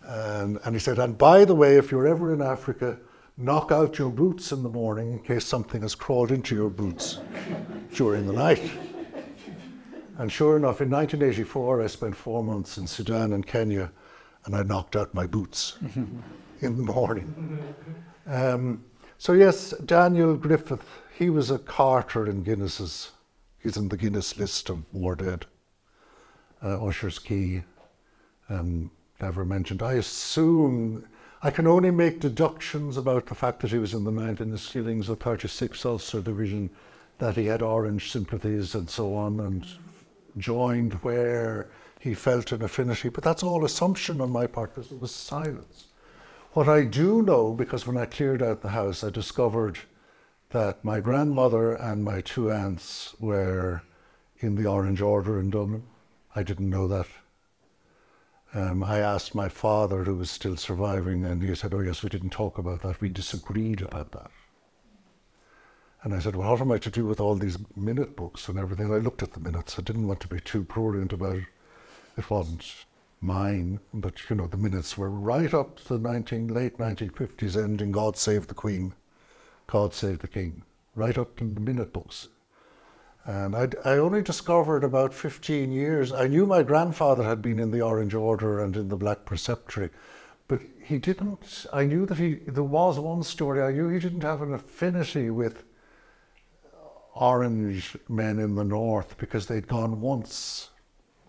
And he said, and by the way, if you're ever in Africa, knock out your boots in the morning in case something has crawled into your boots during the night. And sure enough, in 1984, I spent 4 months in Sudan and Kenya, and I knocked out my boots in the morning. So yes, Daniel Griffith, he was a carter in Guinness's. He's in the Guinness list of war dead. Usher's Quay, never mentioned. I assume, I can only make deductions about the fact that he was in the 9th in the Steelings of 36th Ulster Division, that he had Orange sympathies and so on, and joined where he felt an affinity. But that's all assumption on my part, because it was silence. What I do know, because when I cleared out the house, I discovered that my grandmother and my 2 aunts were in the Orange Order in Dublin. I didn't know that. I asked my father, who was still surviving, and he said, oh yes, we didn't talk about that, we disagreed about that. And I said, well, what am I to do with all these minute books and everything? I looked at the minutes. I didn't want to be too prurient about it. It wasn't mine, but you know, the minutes were right up to the late 1950s, ending God Save the Queen, God Save the King, right up to the minute books. And I only discovered about 15 years, I knew my grandfather had been in the Orange Order and in the Black Preceptory, but he didn't, I knew that he, there was one story, I knew he didn't have an affinity with Orange men in the north, because they'd gone once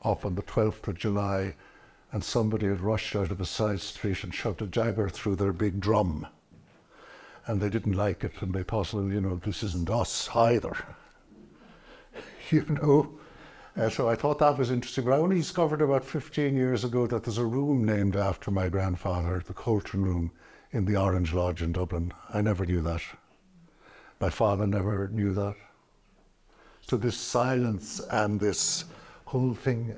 off on the 12th of July and somebody had rushed out of a side street and shoved a dagger through their big drum. And they didn't like it, and they possibly, you know, this isn't us either. You know, so I thought that was interesting. But I only discovered about 15 years ago that there's a room named after my grandfather, the Colton Room, in the Orange Lodge in Dublin. I never knew that. My father never knew that. So this silence and this whole thing.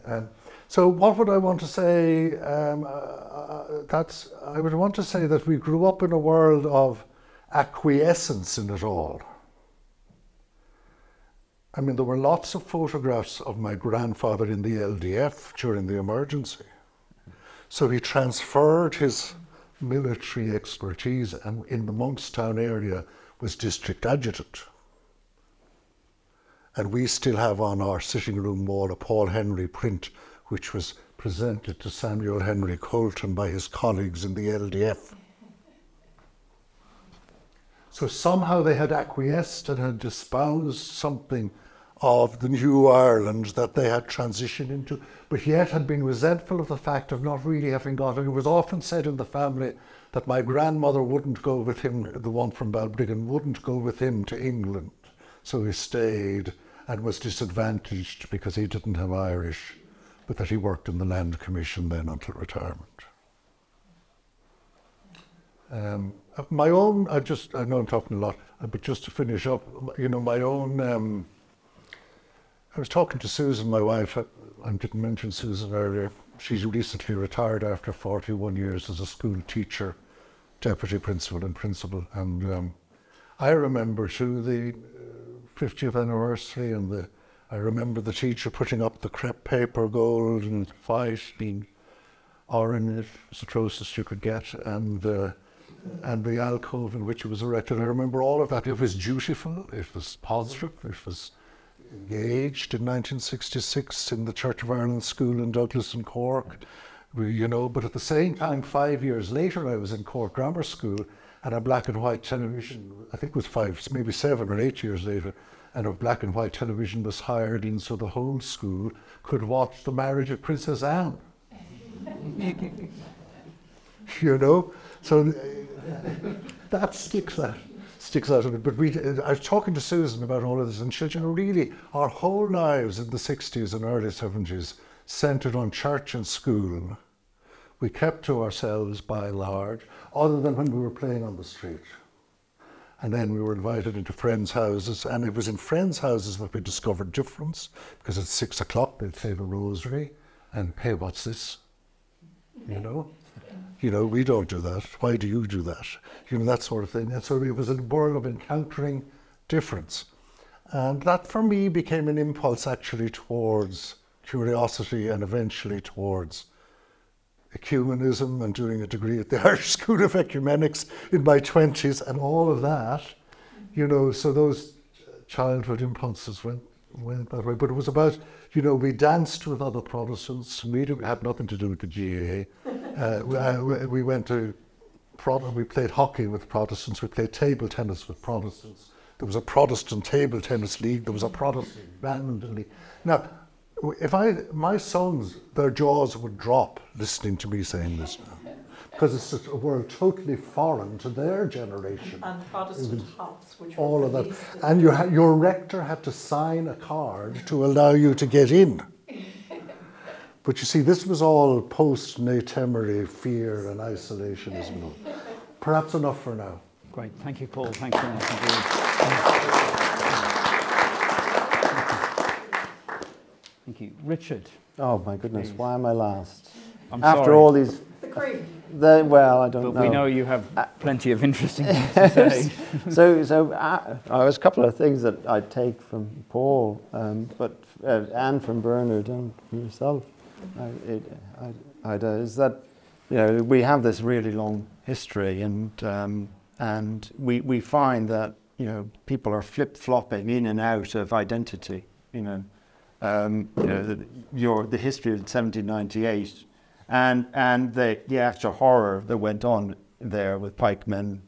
So what would I want to say? I would want to say that we grew up in a world of acquiescence in it all. I mean, there were lots of photographs of my grandfather in the LDF during the emergency. So he transferred his military expertise, and in the Monkstown area was district adjutant. And we still have on our sitting room wall a Paul Henry print, which was presented to Samuel Henry Colton by his colleagues in the LDF. So somehow they had acquiesced and had espoused something of the new Ireland that they had transitioned into, but yet had been resentful of the fact of not really having got it. It was often said in the family that my grandmother wouldn't go with him, the one from Balbriggan, wouldn't go with him to England. So he stayed and was disadvantaged because he didn't have Irish, but that he worked in the Land Commission then until retirement. My own, I know I'm talking a lot, but just to finish up, you know, my own, I was talking to Susan, my wife, I didn't mention Susan earlier, She's recently retired after 41 years as a school teacher, deputy principal and principal. And I remember too the 50th anniversary, and I remember the teacher putting up the crepe paper gold and fight being or in it, as atrocious you could get, and the alcove in which it was erected. I remember all of that. It was dutiful, it was positive, it was engaged. In 1966 in the Church of Ireland School in Douglas and Cork, you know, but at the same time 5 years later I was in Cork Grammar School and a black and white television, I think it was five, maybe 7 or 8 years later, and a black and white television was hired in so the whole school could watch The Marriage of Princess Anne. You know, so that sticks out a bit. But I was talking to Susan about all of this, and she, you know, really, our whole lives in the 60s and early 70s centered on church and school. We kept to ourselves by and large, other than when we were playing on the street. And then we were invited into friends' houses, and it was in friends' houses that we discovered difference, because at 6 o'clock they'd say the rosary, and hey, what's this? You know, we don't do that. Why do you do that? You know, that sort of thing. And so it was a world of encountering difference. And that for me became an impulse actually towards curiosity and eventually towards ecumenism and doing a degree at the Irish School of Ecumenics in my 20s and all of that. You know, so those childhood impulses went that way. But it was about, you know, we danced with other Protestants. We had nothing to do with the GAA. We went to, we played hockey with Protestants. We played table tennis with Protestants. There was a Protestant table tennis league. There was a Protestant band league. Now, if my sons, their jaws would drop listening to me saying this now, because it's a world totally foreign to their generation. And Protestant hops, which all of that. And your rector had to sign a card to allow you to get in. But you see, this was all post-natemery fear and isolationism. Perhaps enough for now. Great. Thank you, Paul. Thanks very much indeed. Thank you. Richard. Oh, my goodness. Please. Why am I last? I'm sorry. After all these... Well, I don't know. But we know you have plenty of interesting things to say. There's a couple of things that I take from Paul, and from Bernard and from yourself. Is that, you know, we have this really long history, and we find that, you know, people are flip-flopping in and out of identity. You know, the history of 1798. And the actual horror that went on there with pikemen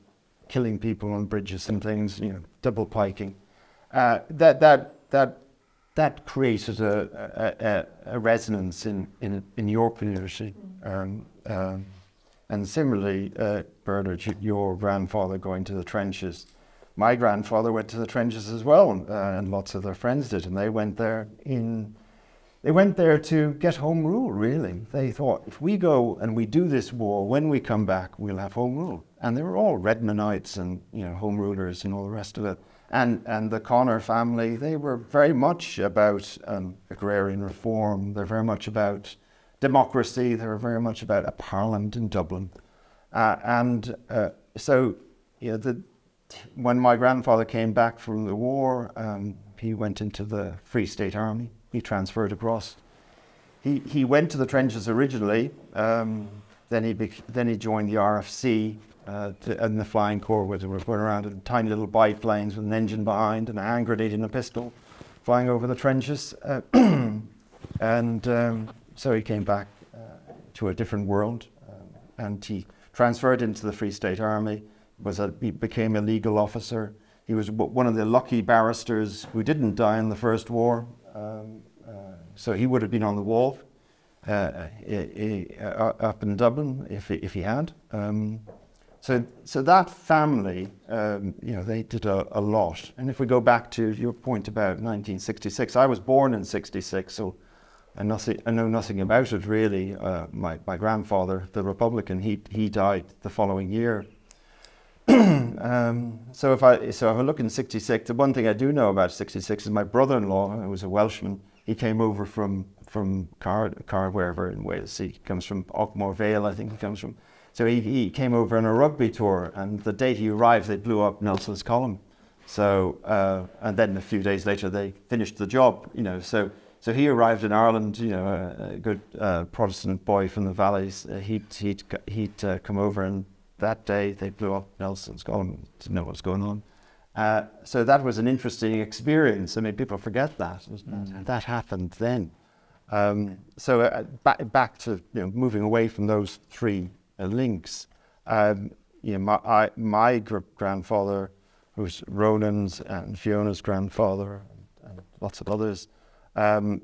killing people on bridges and things, you know, double piking, that created a resonance in your community. And similarly, Bernard, your grandfather going to the trenches. My grandfather went to the trenches as well, and lots of their friends did, and they went there in... They went there to get home rule, really. They thought, if we go and we do this war, when we come back, we'll have home rule. And they were all Redmanites and, you know, home rulers and all the rest of it. And the Connor family, they were very much about agrarian reform. They're very much about democracy. They were very much about a parliament in Dublin. So, you know, when my grandfather came back from the war, he went into the Free State Army. He transferred across. He went to the trenches originally, then he joined the RFC and the Flying Corps, where they were going around in tiny little biplanes with an engine behind and a hand grenade and a pistol flying over the trenches. So he came back to a different world, and he transferred into the Free State Army. He became a legal officer. He was one of the lucky barristers who didn't die in the First War. So he would have been on the wall up in Dublin if he had. So that family, you know, they did a lot. And if we go back to your point about 1966, I was born in 66, so I know nothing about it really. My grandfather, the Republican, he died the following year. So if I look in 66, the one thing I do know about 66 is my brother-in-law, who was a Welshman. He came over from from Car wherever in Wales. He comes from Ogmore Vale, I think he comes from. So he came over on a rugby tour, and the date he arrived, they blew up Nelson's column. So and then a few days later, they finished the job. You know, so he arrived in Ireland. You know, a good Protestant boy from the valleys. He'd come over, and that day they blew up Nelson's column. Didn't know what was going on. So that was an interesting experience. I mean, people forget that. Mm-hmm. That happened then. So back to, you know, moving away from those three links. You know, my grandfather, who's Ronan's and Fiona's grandfather, and lots of others.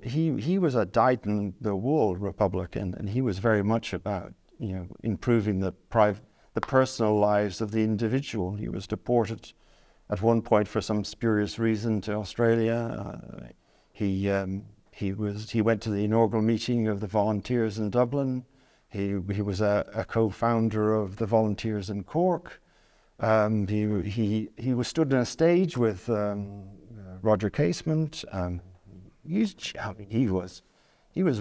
He was a dyed-in-the-wool Republican, and he was very much about, you know, improving the personal lives of the individual. He was deported at one point for some spurious reason to Australia. He went to the inaugural meeting of the Volunteers in Dublin. He was a co-founder of the Volunteers in Cork. He was stood on a stage with Roger Casement. He was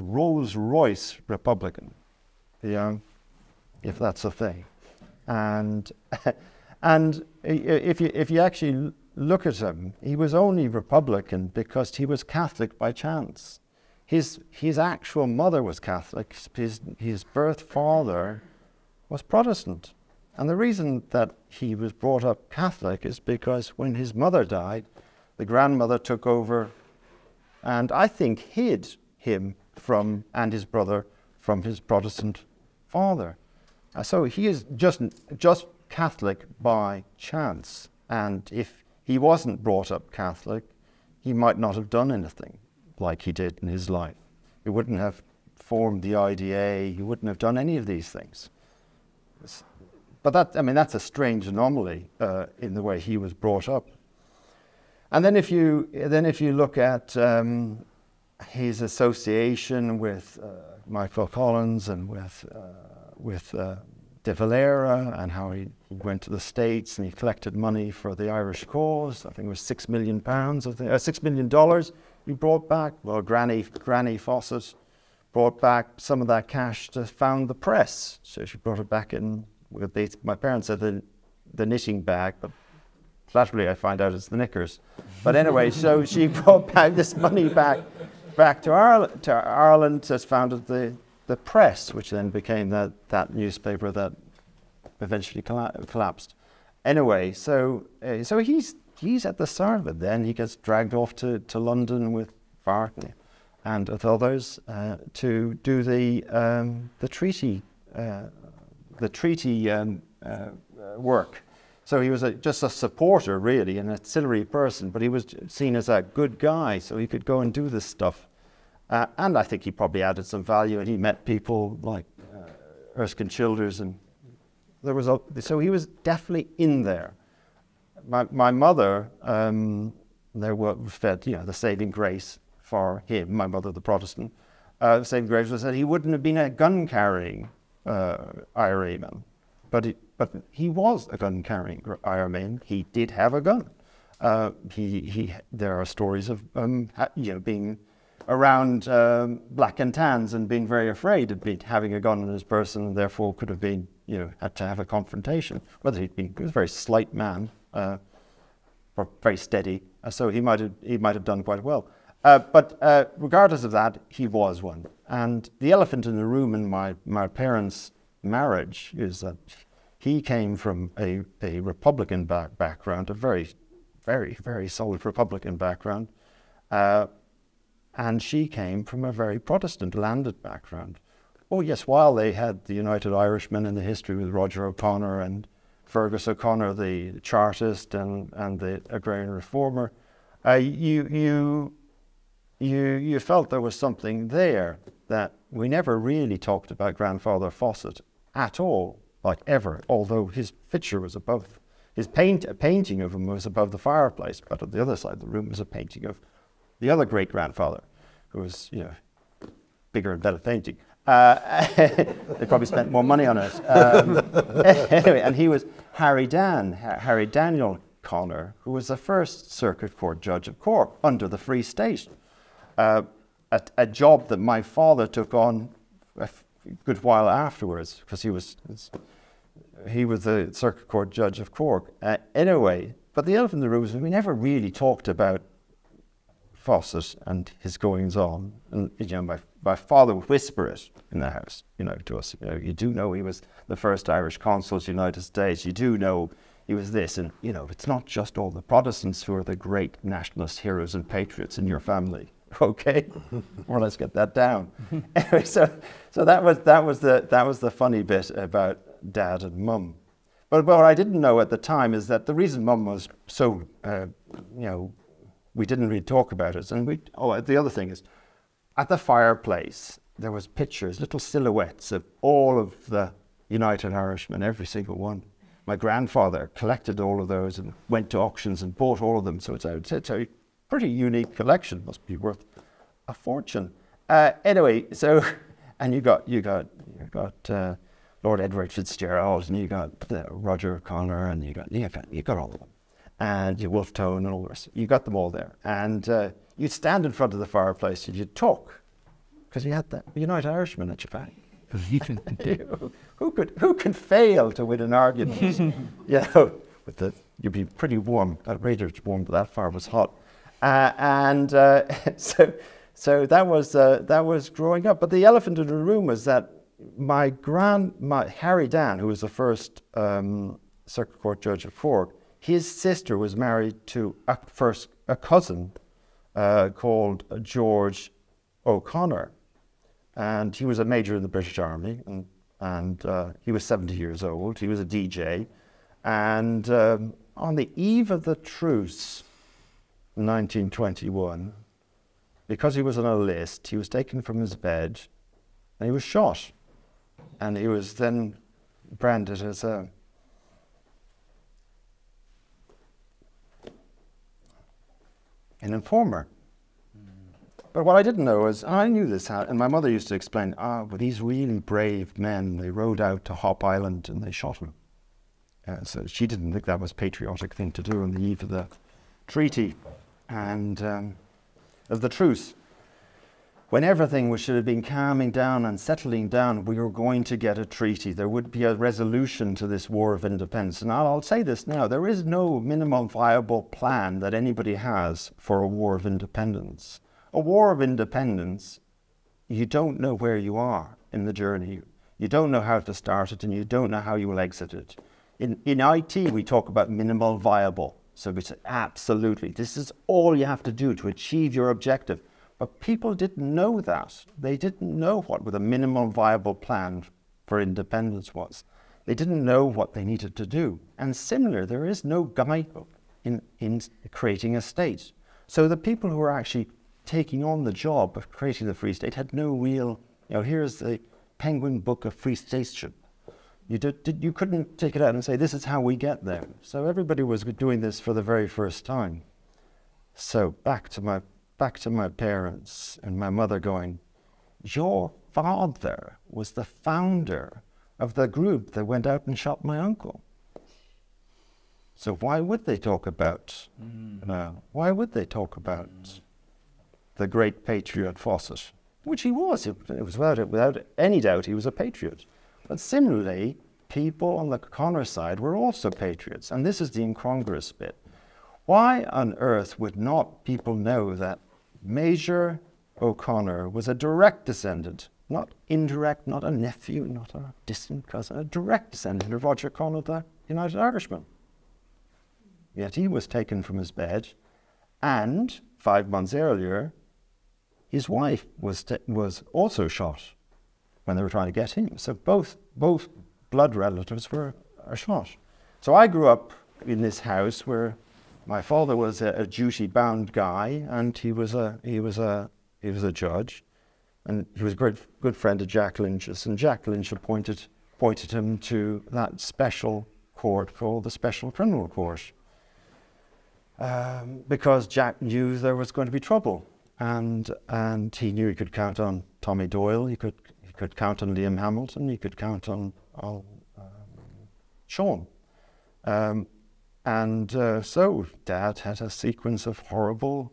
Rolls-Royce Republican, you know, if that's a thing. And if you actually look at him, he was only Republican because he was Catholic by chance. His actual mother was Catholic. His birth father was Protestant. And the reason that he was brought up Catholic is because when his mother died, the grandmother took over and I think hid him from, and his brother, from his Protestant father. So he is just Catholic by chance. And if he wasn't brought up Catholic, he might not have done anything like he did in his life. He wouldn't have formed the IDA. He wouldn't have done any of these things. But that, I mean, that's a strange anomaly in the way he was brought up. And then if you look at his association with Michael Collins and with De Valera, and how he went to the States and he collected money for the Irish cause. I think it was £6 million. I think $6 million he brought back. Well, Granny Fawcett brought back some of that cash to found the press. So she brought it back in. With my parents had the knitting bag, but flatly, I find out it's the knickers. But anyway, so she brought back this money back to Ireland. Has founded the press, which then became that newspaper that eventually collapsed. Anyway, so he's at the start of it. Then he gets dragged off to London with Barclay and with others to do the treaty work. So he was just a supporter, really, an auxiliary person, but he was seen as a good guy, so he could go and do this stuff. And I think he probably added some value, and he met people like Erskine Childers, and there was so he was definitely in there. My mother, there were fed, you know, the saving grace for him. My mother, the Protestant, the saving grace was that he wouldn't have been a gun-carrying IRAman, but he was a gun-carrying IRAman. He did have a gun. There are stories of you know, being around black and tans and being very afraid of having a gun in his person, and therefore could have been, you know, had to have a confrontation. Whether he was a very slight man, or very steady, so he might have done quite well. But regardless of that, he was one. And the elephant in the room in my parents' marriage is that he came from a Republican background, a very, very, very solid Republican background, and she came from a very Protestant landed background. Oh yes, while they had the United Irishmen in the history with Roger O'Connor and Fergus O'Connor, the Chartist and the agrarian reformer, you felt there was something there that we never really talked about grandfather Fawcett at all, like ever, although his picture was above, a painting of him was above the fireplace, but on the other side of the room was a painting of the other great-grandfather, who was, you know, bigger and better painting. They probably spent more money on it. Anyway, and he was Harry Daniel Connor, who was the first Circuit Court Judge of Cork under the Free State. a job that my father took on a good while afterwards, because he was the Circuit Court Judge of Cork. Anyway, but the elephant in the room is we never really talked about Fawcett and his goings on. And you know, my father would whisper it in the house, you know, to us. You know, you do know he was the first Irish consul to the United States. You do know he was this. And, you know, it's not just all the Protestants who are the great nationalist heroes and patriots in your family. Okay, or let's get that down. Anyway, so that was the funny bit about Dad and Mum. But what I didn't know at the time is that the reason Mum was so, you know, we didn't really talk about it. And the other thing is, at the fireplace there was pictures, little silhouettes of all of the United Irishmen, every single one. My grandfather collected all of those and went to auctions and bought all of them. So it's a pretty unique collection, must be worth a fortune. Anyway, so, and you got Lord Edward Fitzgerald, and you got Roger O'Connor, and you got all of them, and your Wolfe Tone and all the rest. You got them all there, and you'd stand in front of the fireplace and you'd talk, because you had that United Irishman at your back. Who could fail to win an argument? You know, you'd be pretty warm. That radiator's warm, but that fire was hot. So that was growing up. But the elephant in the room was that my Harry Dan, who was the first Circuit Court Judge of Cork, his sister was married to a cousin called George O'Connor, and he was a major in the British Army, and he was 70 years old. He was a DJ, and on the eve of the truce, 1921, because he was on a list, he was taken from his bed and he was shot, and he was then branded as an informer. But what I didn't know was, and I knew this, and my mother used to explain, but these really brave men, they rode out to Hop Island and they shot him. So she didn't think that was a patriotic thing to do on the eve of the treaty and of the truce, when everything should have been calming down and settling down. We were going to get a treaty. There would be a resolution to this war of independence. And I'll say this now, there is no minimum viable plan that anybody has for a war of independence. A war of independence, you don't know where you are in the journey. You don't know how to start it, and you don't know how you will exit it. In IT, we talk about minimal viable. So we said, absolutely, this is all you have to do to achieve your objective. But people didn't know that. They didn't know what the minimum viable plan for independence was. They didn't know what they needed to do. And similar, there is no guidebook in creating a state. So the people who were actually taking on the job of creating the Free State had no real, you know, here's the Penguin Book of Free Stateship. You couldn't take it out and say, this is how we get there. So everybody was doing this for the very first time. So back to my parents and my mother going, your father was the founder of the group that went out and shot my uncle. So why would they talk about, why would they talk about the great patriot Fawcett? Which he was. It was without any doubt he was a patriot. But similarly, people on the Connor side were also patriots, and this is the incongruous bit. Why on earth would not people know that Major O'Connor was a direct descendant, not indirect, not a nephew, not a distant cousin, a direct descendant of Roger O'Connor, the United Irishman? Yet he was taken from his bed, and 5 months earlier, his wife was also shot when they were trying to get him. So both blood relatives were shot. So I grew up in this house where my father was a duty-bound guy, and he was a judge, and he was a good friend of Jack Lynch's, and Jack Lynch appointed him to that special court called the Special Criminal Court, because Jack knew there was going to be trouble, and he knew he could count on Tommy Doyle, he could count on Liam Hamilton, he could count on Sean. So Dad had a sequence of horrible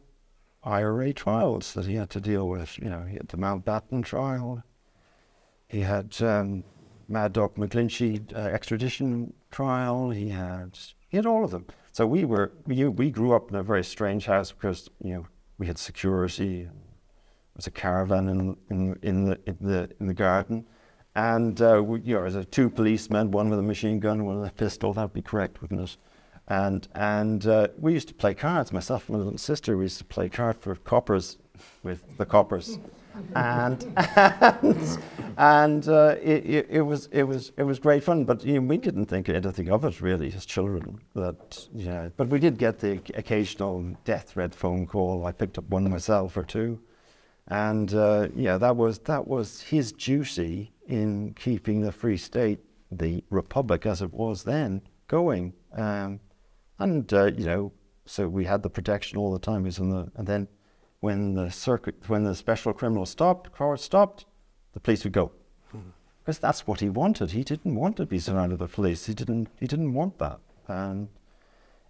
IRA trials that he had to deal with. You know, he had the Mountbatten trial. He had Mad Dog McGlinchey extradition trial. He had all of them. So we grew up in a very strange house because, you know, we had security. There was a caravan in the garden, and we, you know, as two policemen, one with a machine gun, one with a pistol. That'd be correct, wouldn't it? And we used to play cards. Myself and my little sister, we used to play cards for coppers with the coppers, and it was great fun. But, you know, we didn't think anything of it really as children. That, you know, but we did get the occasional death threat phone call. I picked up one myself or two, and yeah, that was his duty in keeping the Free State, the Republic as it was then, going. You know, so we had the protection all the time. And then when the special criminal court stopped, the police would go, because that's what he wanted. He didn't want to be surrounded by the police. He didn't want that. And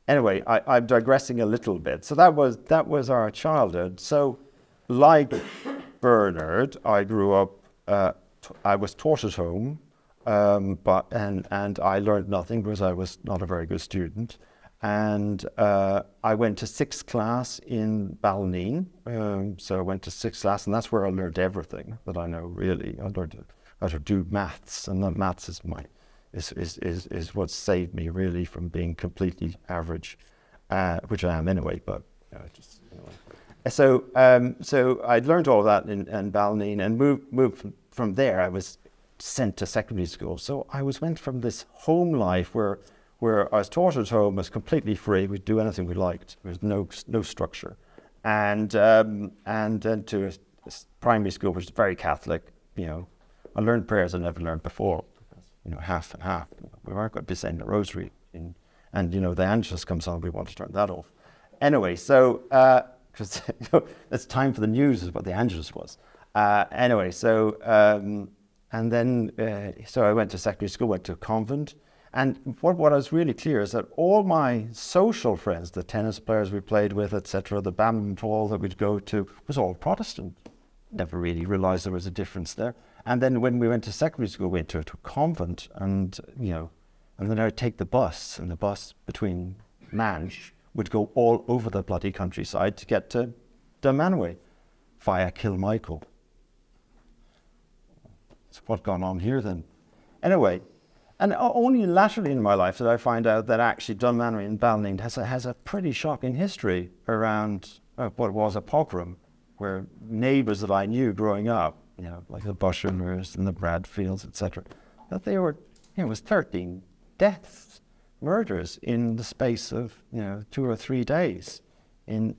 anyway, I'm digressing a little bit. So that was our childhood. So, like Bernard, I grew up. I was taught at home. And I learned nothing because I was not a very good student. And I went to sixth class in Balneen. So I went to sixth class, and that's where I learned everything that I know, really. I learned how to do maths, and that maths is what saved me, really, from being completely average, which I am anyway, but just anyway. So, so I learned all that in Balneen, and moved from there. I was sent to secondary school. So I went from this home life where I was taught at home, was completely free, we'd do anything we liked, there was no structure, and then to a primary school, which is very Catholic. You know, I learned prayers I never learned before, you know, half and half. We weren't going to be saying the rosary, and you know, the Angelus comes on, we want to turn that off. Anyway, so, because it's time for the news is what the Angelus was. Anyway, so, and then, so I went to secondary school, went to a convent. And what was really clear is that all my social friends, the tennis players we played with, etc., the badminton hall that we'd go to, was all Protestant. Never really realized there was a difference there. And then when we went to secondary school, we went to a convent, and, you know, and then I would take the bus, and the bus between Manche would go all over the bloody countryside to get to Dunmanway via Kilmichael. What's gone on here then? Anyway, and only laterally in my life did I find out that actually Dunmanway and Balneen has a pretty shocking history around what was a pogrom, where neighbours that I knew growing up, you know, like the Bushingers and the Bradfields, etc., that they were, you know, it was 13 deaths, murders in the space of, you know, 2 or 3 days, in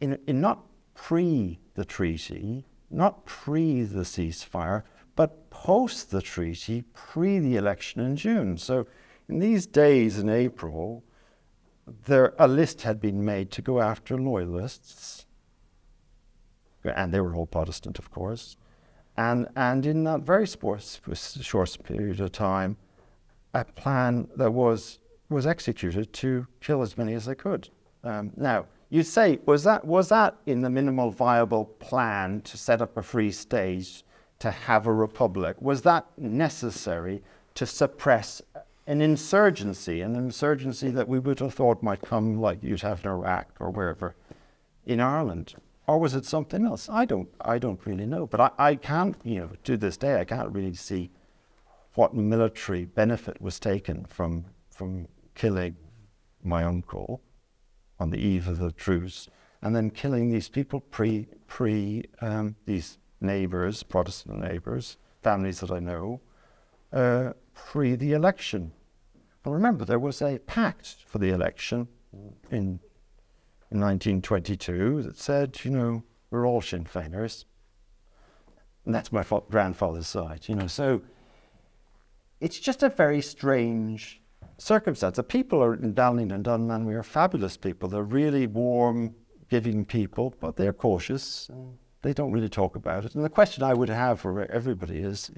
not pre the treaty, not pre the ceasefire, but post the treaty, pre the election in June. So in these days in April, a list had been made to go after loyalists, and they were all Protestant, of course. And in that very short period of time, a plan that was executed to kill as many as they could. Now, you say, was that in the minimal viable plan to set up a free state, to have a republic? Was that necessary to suppress an insurgency that we would have thought might come, like you'd have in Iraq or wherever, in Ireland? Or was it something else? I don't really know. But I can't, you know, to this day, I can't really see what military benefit was taken from killing my uncle on the eve of the truce, and then killing these people these neighbors, Protestant neighbors, families that I know, pre the election. But remember, there was a pact for the election in 1922 that said, you know, we're all Sinn Féiners, and that's my grandfather's side, you know. So it's just a very strange circumstance. The people in Balneen and Dunmanway are fabulous people. They're really warm, giving people, but they're cautious. They don't really talk about it. And the question I would have for everybody is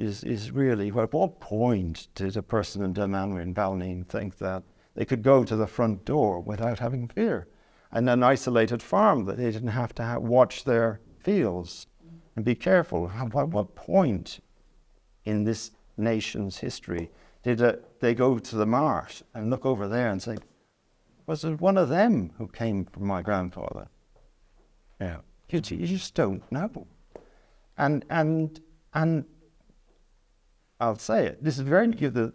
really, well, at what point did a person in Dunmanway and Balneen think that they could go to the front door without having fear? and an isolated farm that they didn't have to watch their fields and be careful. At what point in this nation's history did they go to the marsh and look over there and say, was it one of them who came from my grandfather? Yeah, you just don't know. And I'll say it, this is very, the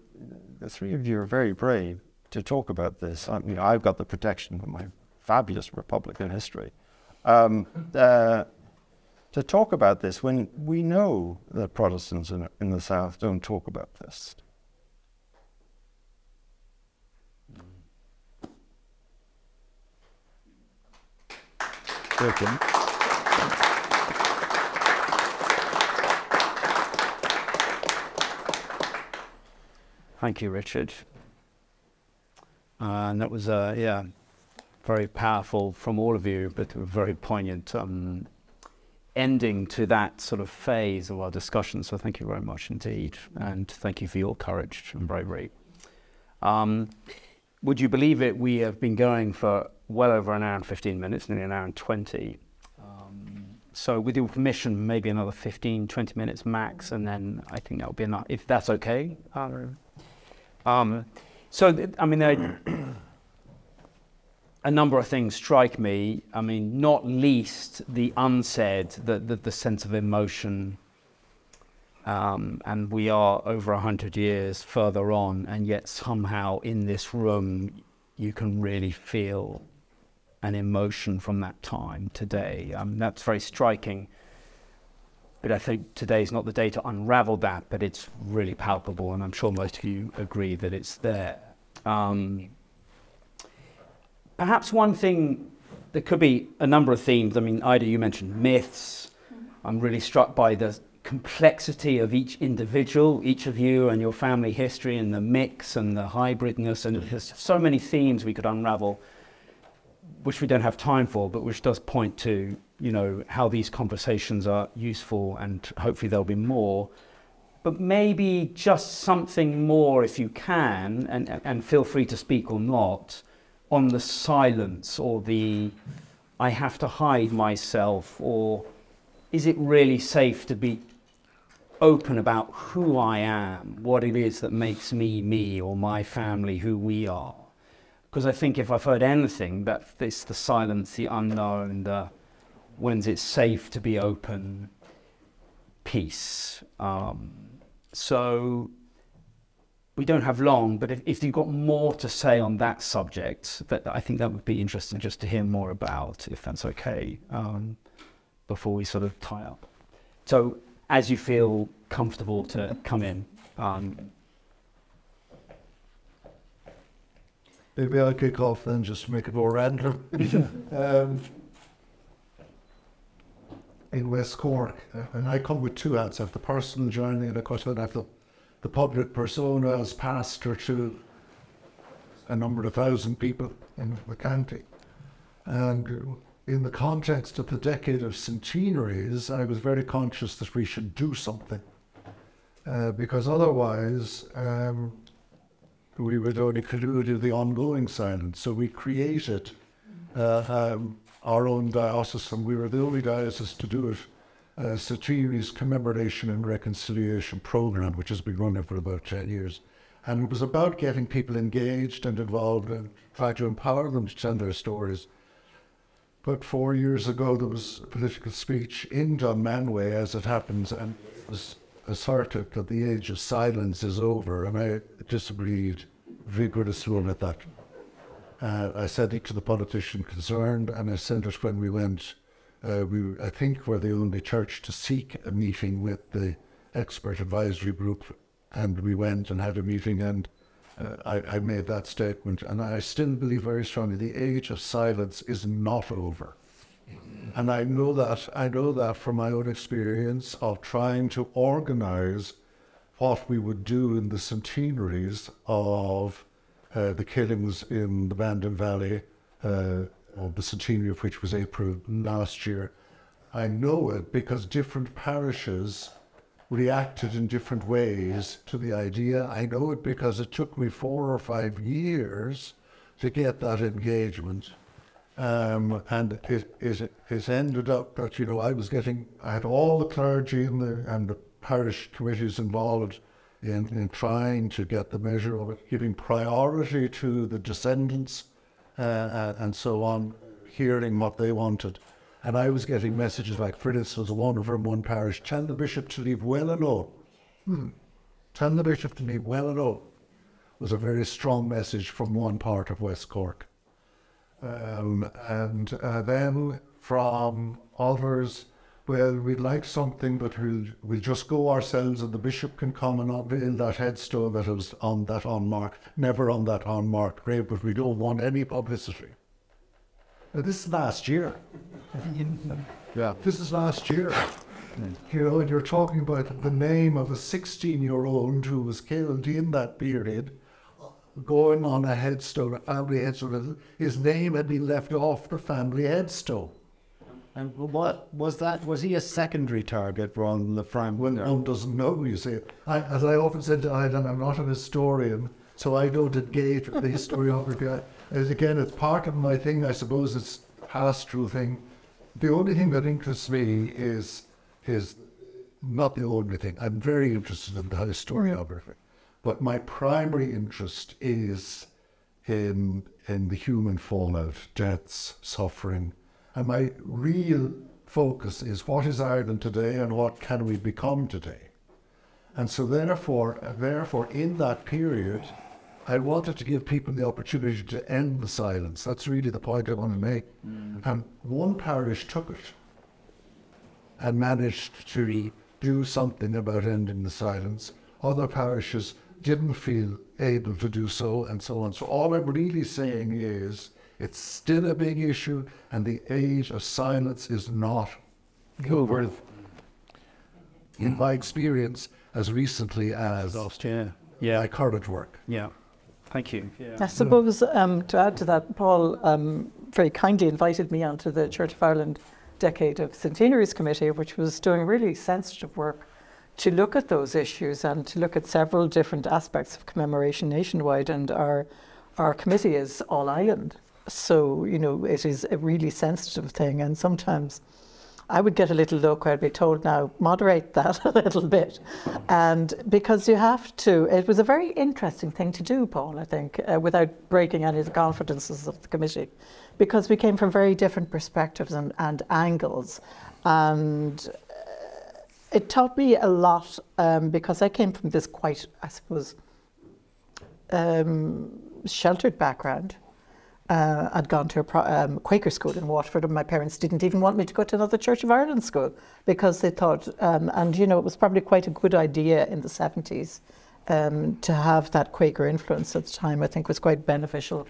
three of you are very brave to talk about this. I mean, I've got the protection of my fabulous Republican history. To talk about this when we know that Protestants in the South don't talk about this. Thank you. Thank you, Richard. And that was a very powerful from all of you, but a very poignant ending to that sort of phase of our discussion. So thank you very much indeed, and thank you for your courage and bravery. Would you believe it? We have been going for well over an hour and 15 minutes, nearly an hour and 20. So with your permission, maybe another 15, 20 minutes max, and then I think that would be enough, if that's okay. I mean, a number of things strike me. I mean, not least the unsaid, the sense of emotion. And we are over 100 years further on, and yet somehow in this room, you can really feel an emotion from that time today. That's very striking. But I think today's not the day to unravel that, but it's really palpable, and I'm sure most of you agree that it's there. Perhaps one thing, there could be a number of themes. I mean, Ida, you mentioned myths. I'm really struck by the complexity of each individual, each of you and your family history, and the mix and the hybridness, and there's so many themes we could unravel, which we don't have time for, but which does point to, you know, how these conversations are useful, and hopefully there'll be more. But maybe just something more, if you can, and feel free to speak or not, on the silence, or the I have to hide myself, or is it really safe to be open about who I am, what it is that makes me me, or my family, who we are? Because I think if I've heard anything, that it's the silence, the unknown, the when's it safe to be open piece. So we don't have long, but if you've got more to say on that subject, I think that would be interesting just to hear more about, if that's okay, before we sort of tie up. So as you feel comfortable to come in. Maybe I'll kick off then, just to make it more random. In West Cork, and I come with two hats. I have the personal journey, and of course I have the public persona as pastor to a number of thousand people in the county. And in the context of the decade of centenaries, I was very conscious that we should do something, because otherwise, we would only collude in the ongoing silence. So we created our own diocesan. We were the only diocese to do it. Centenaries Commemoration and Reconciliation Program, which has been running for about 10 years. And it was about getting people engaged and involved and trying to empower them to tell their stories. But 4 years ago, there was a political speech in Dunmanway, as it happens, and it was asserted that the age of silence is over, and I disagreed vigorously with that. I said it to the politician concerned, and I said it when we went. I think we're the only church to seek a meeting with the expert advisory group, and we went and had a meeting, and I made that statement. And I still believe very strongly the age of silence is not over. And I know that from my own experience of trying to organize what we would do in the centenaries of the killings in the Bandon Valley, of the centenary of which was April last year. I know it because different parishes reacted in different ways to the idea. I know it because it took me 4 or 5 years to get that engagement. and it ended up that, you know, I had all the clergy and the parish committees involved in trying to get the measure of it, giving priority to the descendants and so on, hearing what they wanted. And I was getting messages like, Fritz was one from one parish, tell the bishop to leave well alone. Tell the bishop to leave well alone was a very strong message from one part of West Cork. Then from others, well, we'd like something, but we'll just go ourselves and the bishop can come and unveil that headstone that was on that unmarked grave, but we don't want any publicity. This is last year. Yeah, this is last year. You know, and you're talking about the name of a 16-year-old who was killed in that period, going on a headstone, a family headstone. His name had been left off the family headstone. And what was that? Was he a secondary target rather than the prime? Well, one doesn't know, you see. As I often said to Aidan, I'm not an historian, so I don't engage with the historiography. Again, it's part of my thing, I suppose, it's a pastoral thing. The only thing that interests me is not the only thing. I'm very interested in the historiography. But my primary interest is in the human fallout, deaths, suffering. And my real focus is what is Ireland today and what can we become today? And so therefore, in that period, I wanted to give people the opportunity to end the silence. That's really the point I want to make. And one parish took it and managed to do something about ending the silence. Other parishes didn't feel able to do so, and so on. So all I'm really saying is it's still a big issue, and the age of silence is not over. In my experience, as recently as my current work. Yeah. Thank you. Yeah. I suppose to add to that, Paul very kindly invited me onto the Church of Ireland Decade of Centenaries Committee, which was doing really sensitive work to look at those issues and to look at several different aspects of commemoration nationwide. And our committee is all Ireland. So, you know, it is a really sensitive thing. And sometimes I would get a little loco. I'd be told, now moderate that a little bit. And because you have to, it was a very interesting thing to do, Paul, I think, without breaking any of the confidences of the committee, because we came from very different perspectives and angles. And it taught me a lot because I came from this quite, I suppose, sheltered background. I'd gone to a Quaker school in Waterford, and my parents didn't even want me to go to another Church of Ireland school because they thought, and you know, it was probably quite a good idea in the 70s to have that Quaker influence at the time. I think was quite beneficial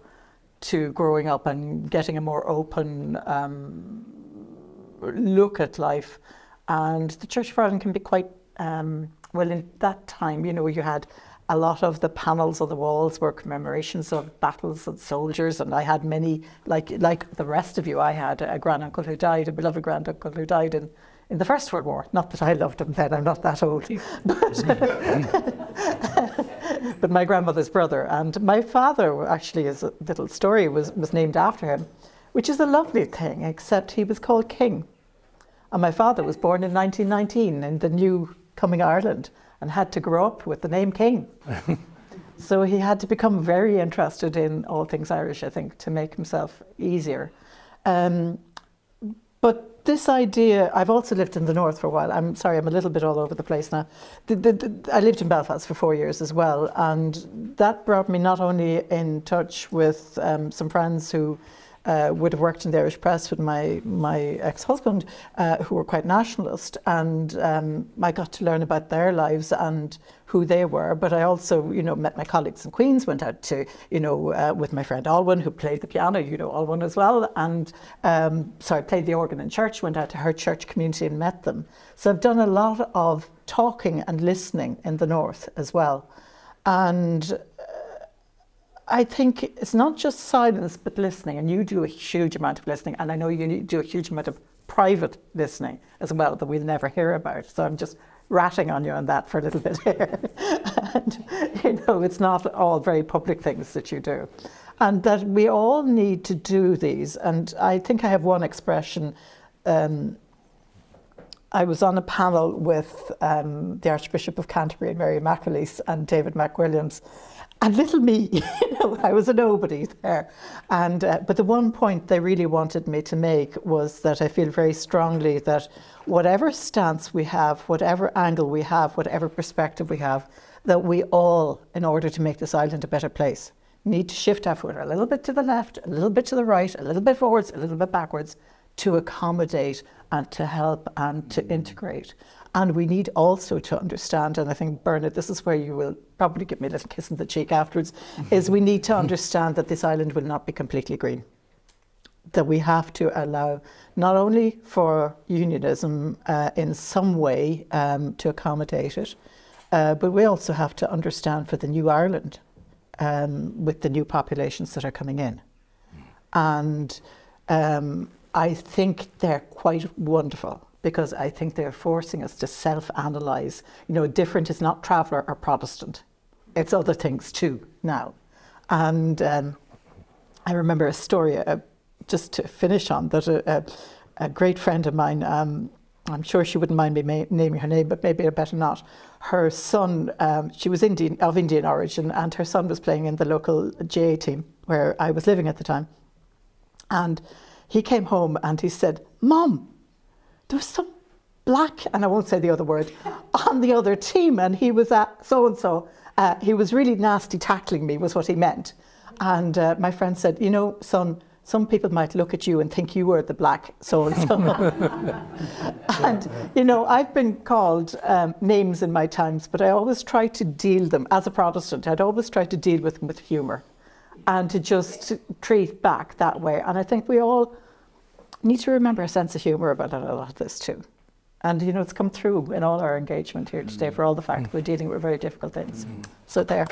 to growing up and getting a more open look at life. And the Church of Ireland can be quite, well, in that time, you know, you had a lot of the panels on the walls were commemorations of battles and soldiers, and I had many, like the rest of you, I had a granduncle who died, a beloved granduncle who died in the First World War. Not that I loved him then, I'm not that old. But, but my grandmother's brother, and my father, actually, as a little story, was named after him, which is a lovely thing, except he was called King. And my father was born in 1919 in the new coming Ireland, and had to grow up with the name King. So he had to become very interested in all things Irish, I think, to make himself easier. But this idea, I've also lived in the north for a while. I'm sorry, I'm a little bit all over the place now. I lived in Belfast for 4 years as well, and that brought me not only in touch with some friends who would have worked in the Irish press with my ex-husband, who were quite nationalist, and I got to learn about their lives and who they were. But I also, you know, met my colleagues in Queens, went out to, you know, with my friend Alwyn, who played the piano, you know Alwyn as well, and sorry, played the organ in church, went out to her church community and met them. So I've done a lot of talking and listening in the north as well, and I think it's not just silence, but listening, and you do a huge amount of listening, and I know you do a huge amount of private listening as well that we'll never hear about. So I'm just ratting on you on that for a little bit here. And, you know, it's not all very public things that you do. and that we all need to do these. And I think I have one expression. I was on a panel with the Archbishop of Canterbury, Mary McAleese, and David McWilliams, and little me, you know, I was a nobody there. And, but the one point they really wanted me to make was that I feel very strongly that whatever stance we have, whatever angle we have, whatever perspective we have, that we all, in order to make this island a better place, need to shift outward, a little bit to the left, a little bit to the right, a little bit forwards, a little bit backwards, to accommodate and to help and to integrate. And we need also to understand, and I think, Bernard, this is where you will probably give me a little kiss on the cheek afterwards, is we need to understand that this island will not be completely green. That we have to allow not only for unionism in some way to accommodate it, but we also have to understand for the new Ireland with the new populations that are coming in. And I think they're quite wonderful, because I think they're forcing us to self-analyse. You know, different is not traveller or Protestant. It's other things too now. And I remember a story, just to finish on, that a great friend of mine, I'm sure she wouldn't mind me naming her name, but maybe I better not. Her son, she was Indian, of Indian origin, and her son was playing in the local GA team where I was living at the time. And he came home and he said, "Mom, there was some black," and I won't say the other word, "on the other team, and he was at so-and-so. He was really nasty tackling me," was what he meant. And my friend said, "You know, son, some people might look at you and think you were the black so-and-so." And, you know, I've been called names in my times, but I always try to deal them, as a Protestant, I'd always try to deal with them with humour and to just treat back that way. And I think we all need to remember a sense of humour about a lot of this too. And, you know, it's come through in all our engagement here today for all the fact that we're dealing with very difficult things. So there.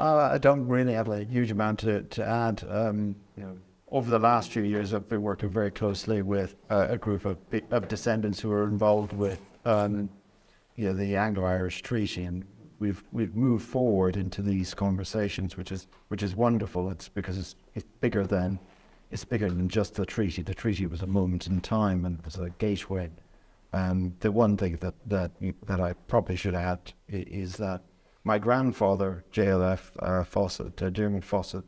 I don't really have a huge amount to add. You know, over the last few years, I've been working very closely with a group of descendants who are involved with you know, the Anglo-Irish Treaty, and we've moved forward into these conversations, which is wonderful. It's because it's bigger than just the treaty. The treaty was a moment in time and it was a gateway. And the one thing that I probably should add is that my grandfather, JLF Fawcett, Dermot Fawcett,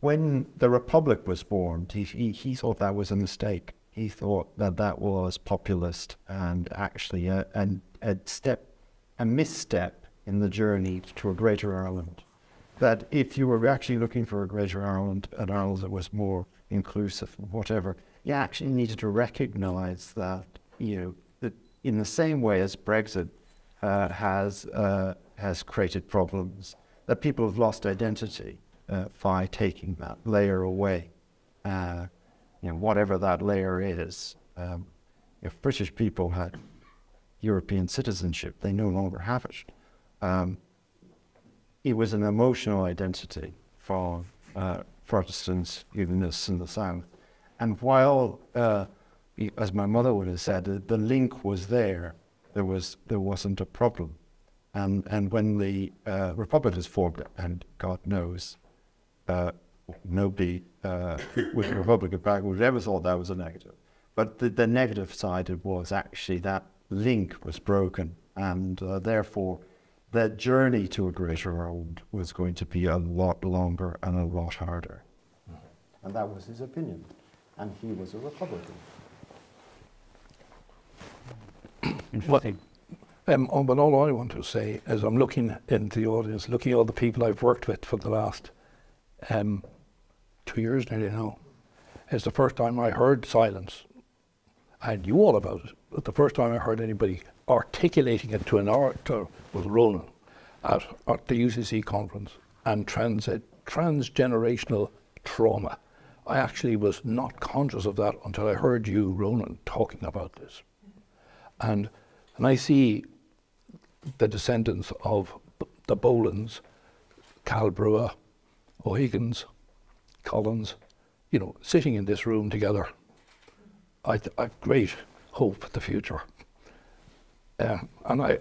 when the Republic was formed, he thought that was a mistake. He thought that that was populist and actually a misstep in the journey to a greater Ireland. That if you were actually looking for a greater Ireland, an Ireland that was more inclusive, whatever, you actually needed to recognise that, you know, that in the same way as Brexit has created problems, that people have lost identity by taking that layer away, you know, whatever that layer is. If British people had European citizenship, they no longer have it. It was an emotional identity for Protestants, unionists in the South. And while, as my mother would have said, the link was there, there wasn't a problem. And when the Republic was formed, and God knows, nobody with the Republic of Ireland would ever thought that was a negative. But the negative side was actually that link was broken, and therefore that journey to a greater world was going to be a lot longer and a lot harder. And that was his opinion, and he was a Republican. Interesting. But all I want to say is I'm looking into the audience, looking at all the people I've worked with for the last 2 years nearly now. It's the first time I heard silence. I knew all about it, but the first time I heard anybody articulating it to an orator was Ronan at the UCC conference, and transgenerational trauma. I actually was not conscious of that until I heard you, Ronan, talking about this. And I see the descendants of the Bolans, Cal Brewer, O'Higgins, Collins, you know, sitting in this room together. I have great hope for the future. And I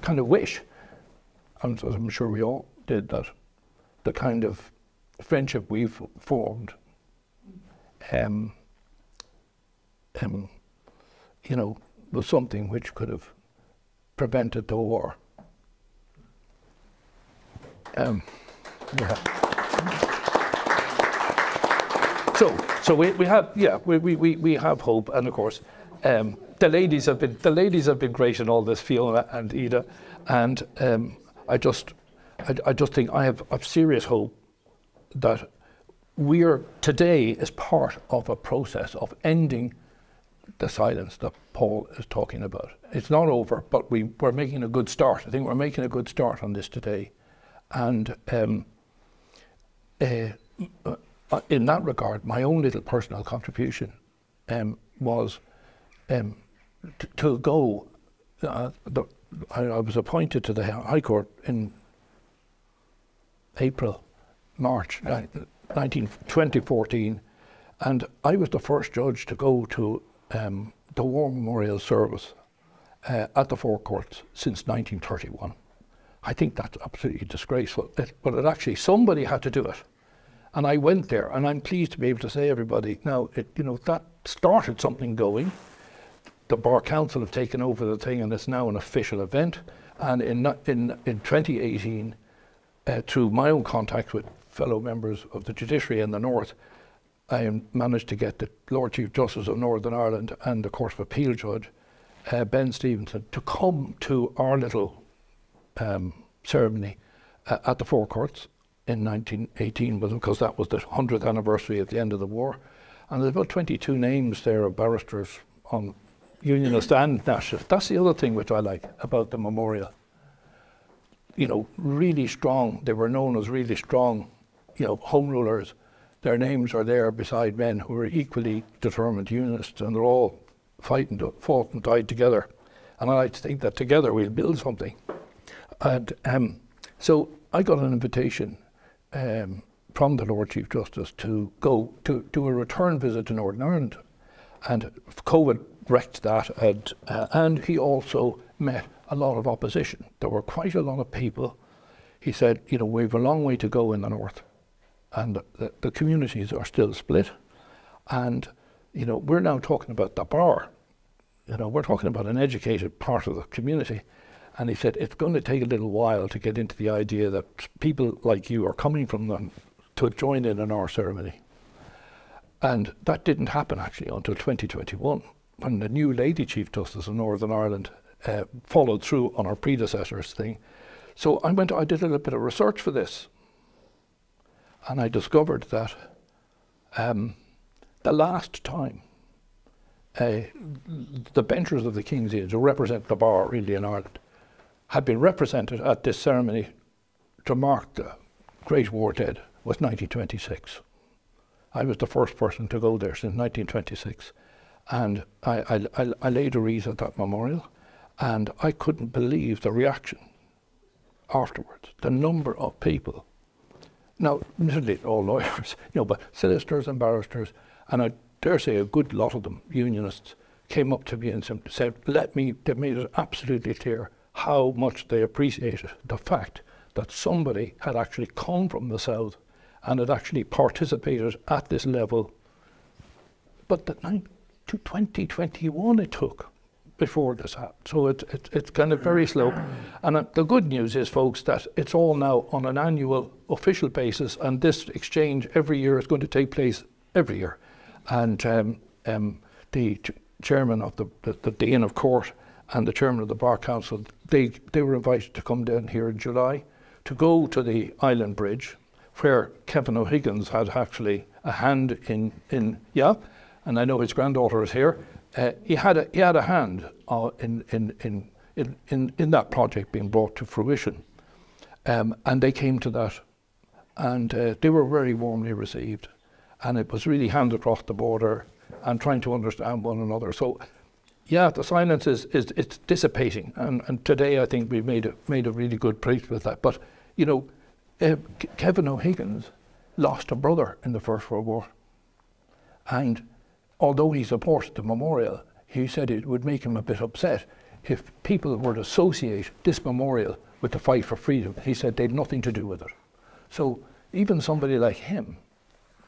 kind of wish, and I'm sure we all did, that the kind of friendship we've formed, was something which could have prevented the war. So we have, we have hope, and of course, the ladies have been great in all this, Fiona and Ida, and I just think I've serious hope that we are today as part of a process of ending the silence that Paul is talking about. It's not over, but we're making a good start. I think we're making a good start on this today, and in that regard, my own little personal contribution was to go. I was appointed to the High Court in March 2014, and I was the first judge to go to the War Memorial Service at the Four Courts since 1931. I think that's absolutely disgraceful, but it actually, somebody had to do it. And I went there, and I'm pleased to be able to say, everybody, now, that started something going. The Bar Council have taken over the thing, and it's now an official event. And in 2018, through my own contact with fellow members of the judiciary in the North, I managed to get the Lord Chief Justice of Northern Ireland and the Court of Appeal Judge, Ben Stevenson, to come to our little ceremony at the Four Courts in 1918, because that was the 100th anniversary at the end of the war. And there's about 22 names there of barristers on Unionist and Nationalist. That's the other thing which I like about the memorial. Really strong, they were known as really strong, home rulers. Their names are there beside men who were equally determined Unionists, and they're all fought and died together. And I like to think that together we'll build something. And so I got an invitation from the Lord Chief Justice to go to do a return visit to Northern Ireland, and COVID wrecked that, and he also met a lot of opposition. There were quite a lot of people. He said, we've a long way to go in the North, and the communities are still split, and we're now talking about the bar. We're talking about an educated part of the community. And he said, it's going to take a little while to get into the idea that people like you are coming from them to join in our ceremony. And that didn't happen actually until 2021, when the new Lady Chief Justice of Northern Ireland followed through on our predecessor's thing. So I did a little bit of research for this, and I discovered that the last time the benchers of the King's Age, who represent the bar really in Ireland, had been represented at this ceremony to mark the Great War Dead, was 1926. I was the first person to go there since 1926. And I laid a wreath at that memorial, and I couldn't believe the reaction afterwards. The number of people, now literally all lawyers, but solicitors and barristers, and I dare say a good lot of them, Unionists, came up to me and said, they made it absolutely clear how much they appreciated the fact that somebody had actually come from the South and had actually participated at this level. But the 2021 it took before this happened. So it's kind of very slow. And the good news is, folks, that it's all now on an annual official basis, and this exchange every year is going to take place every year. And the chairman of the Dean of Court and the chairman of the Bar Council, they were invited to come down here in July to go to the Island Bridge, where Kevin O'Higgins had actually a hand in, and I know his granddaughter is here. He had a hand in that project being brought to fruition, and they came to that, and they were very warmly received, and it was really hands across the border and trying to understand one another. So, the silence it's dissipating, and today I think we've made a really good place with that. But Kevin O'Higgins lost a brother in the First World War, and although he supported the memorial, he said it would make him a bit upset if people were to associate this memorial with the fight for freedom, he said they'd nothing to do with it. So even somebody like him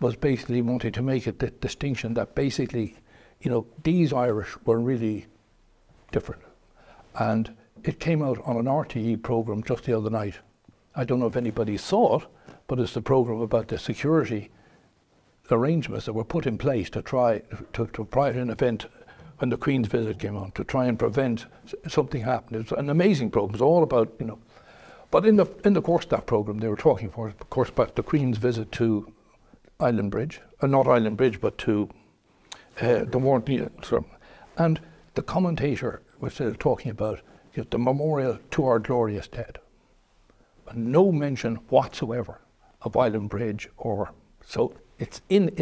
was basically wanting to make a distinction that basically, you know, these Irish were really different. And it came out on an RTE program just the other night. I don't know if anybody saw it, but it's the program about the security arrangements that were put in place to try to prior to an event when the Queen's visit came on, to try and prevent something happening. It's an amazing program. It's all about, you know. But in the course of that program, they were talking, of course, about the Queen's visit to Island Bridge, not Island Bridge, but to the Warren. And the commentator was talking about the memorial to our glorious dead. No mention whatsoever of Island Bridge, or so it's in the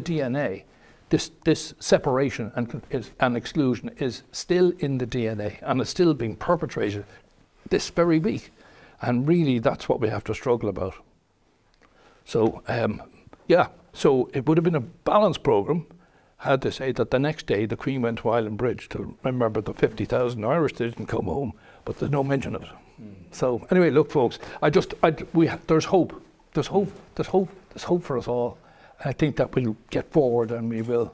DNA. This separation and exclusion is still in the DNA, and it's still being perpetrated this very week. And really, that's what we have to struggle about. So yeah, so it would have been a balanced program had they said that the next day the Queen went to Island Bridge to remember the 50,000 Irish that didn't come home, but there's no mention of it. So anyway, look, folks, there's hope. There's hope. There's hope. There's hope for us all. And I think that we'll get forward, and we will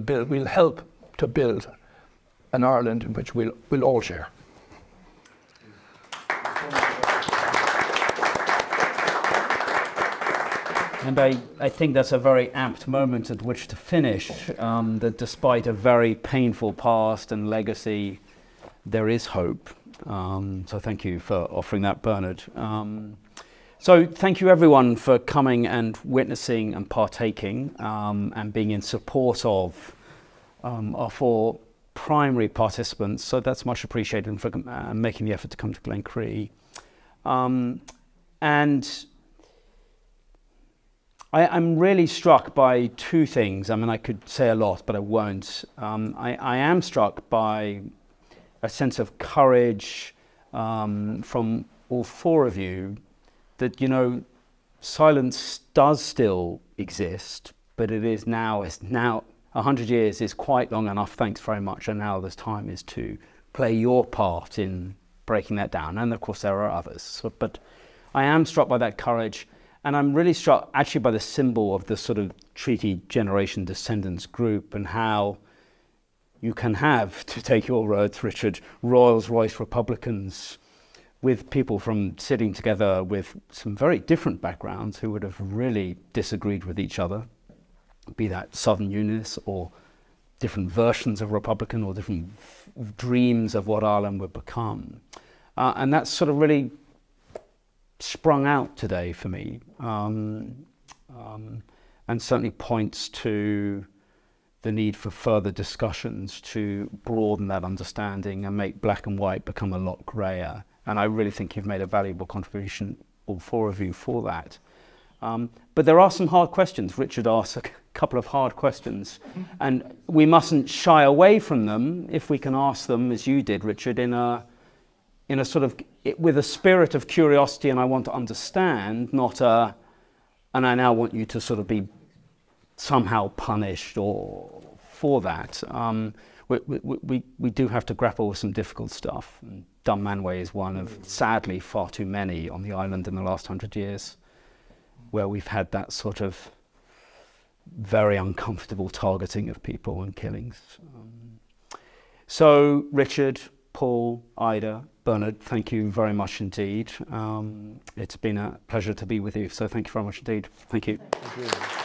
build. We'll help to build an Ireland in which we'll all share. And I think that's a very apt moment at which to finish. That despite a very painful past and legacy, there is hope. So thank you for offering that, Bernard. So thank you everyone for coming and witnessing and partaking and being in support of our four primary participants. So that's much appreciated, and for making the effort to come to Glencree. And I'm really struck by two things. I mean, I could say a lot, but I won't. I am struck by a sense of courage from all four of you that, you know, silence does still exist, but it is now, 100 years is quite long enough, thanks very much, and now this time is to play your part in breaking that down. And of course there are others, but I am struck by that courage, and I'm really struck actually by the symbol of the sort of treaty generation descendants group, and how you can have, to take your words, Richard, Rolls Royce Republicans with people from sitting together with some very different backgrounds who would have really disagreed with each other, be that Southern Unionists or different versions of Republican or different dreams of what Ireland would become. And that's sort of really sprung out today for me, and certainly points to the need for further discussions to broaden that understanding and make black and white become a lot grayer. And I really think you've made a valuable contribution, all four of you, for that. But there are some hard questions. Richard asked a couple of hard questions, and we mustn't shy away from them if we can ask them, as you did, Richard, in a sort of, with a spirit of curiosity and I want to understand, not a, and I now want you to sort of be somehow punished or for that. We do have to grapple with some difficult stuff. Dunmanway is one of, sadly, far too many on the island in the last 100 years, where we've had that sort of very uncomfortable targeting of people and killings. So Richard, Paul, Ida, Bernard, thank you very much indeed. It's been a pleasure to be with you, so thank you very much indeed. Thank you. Thank you.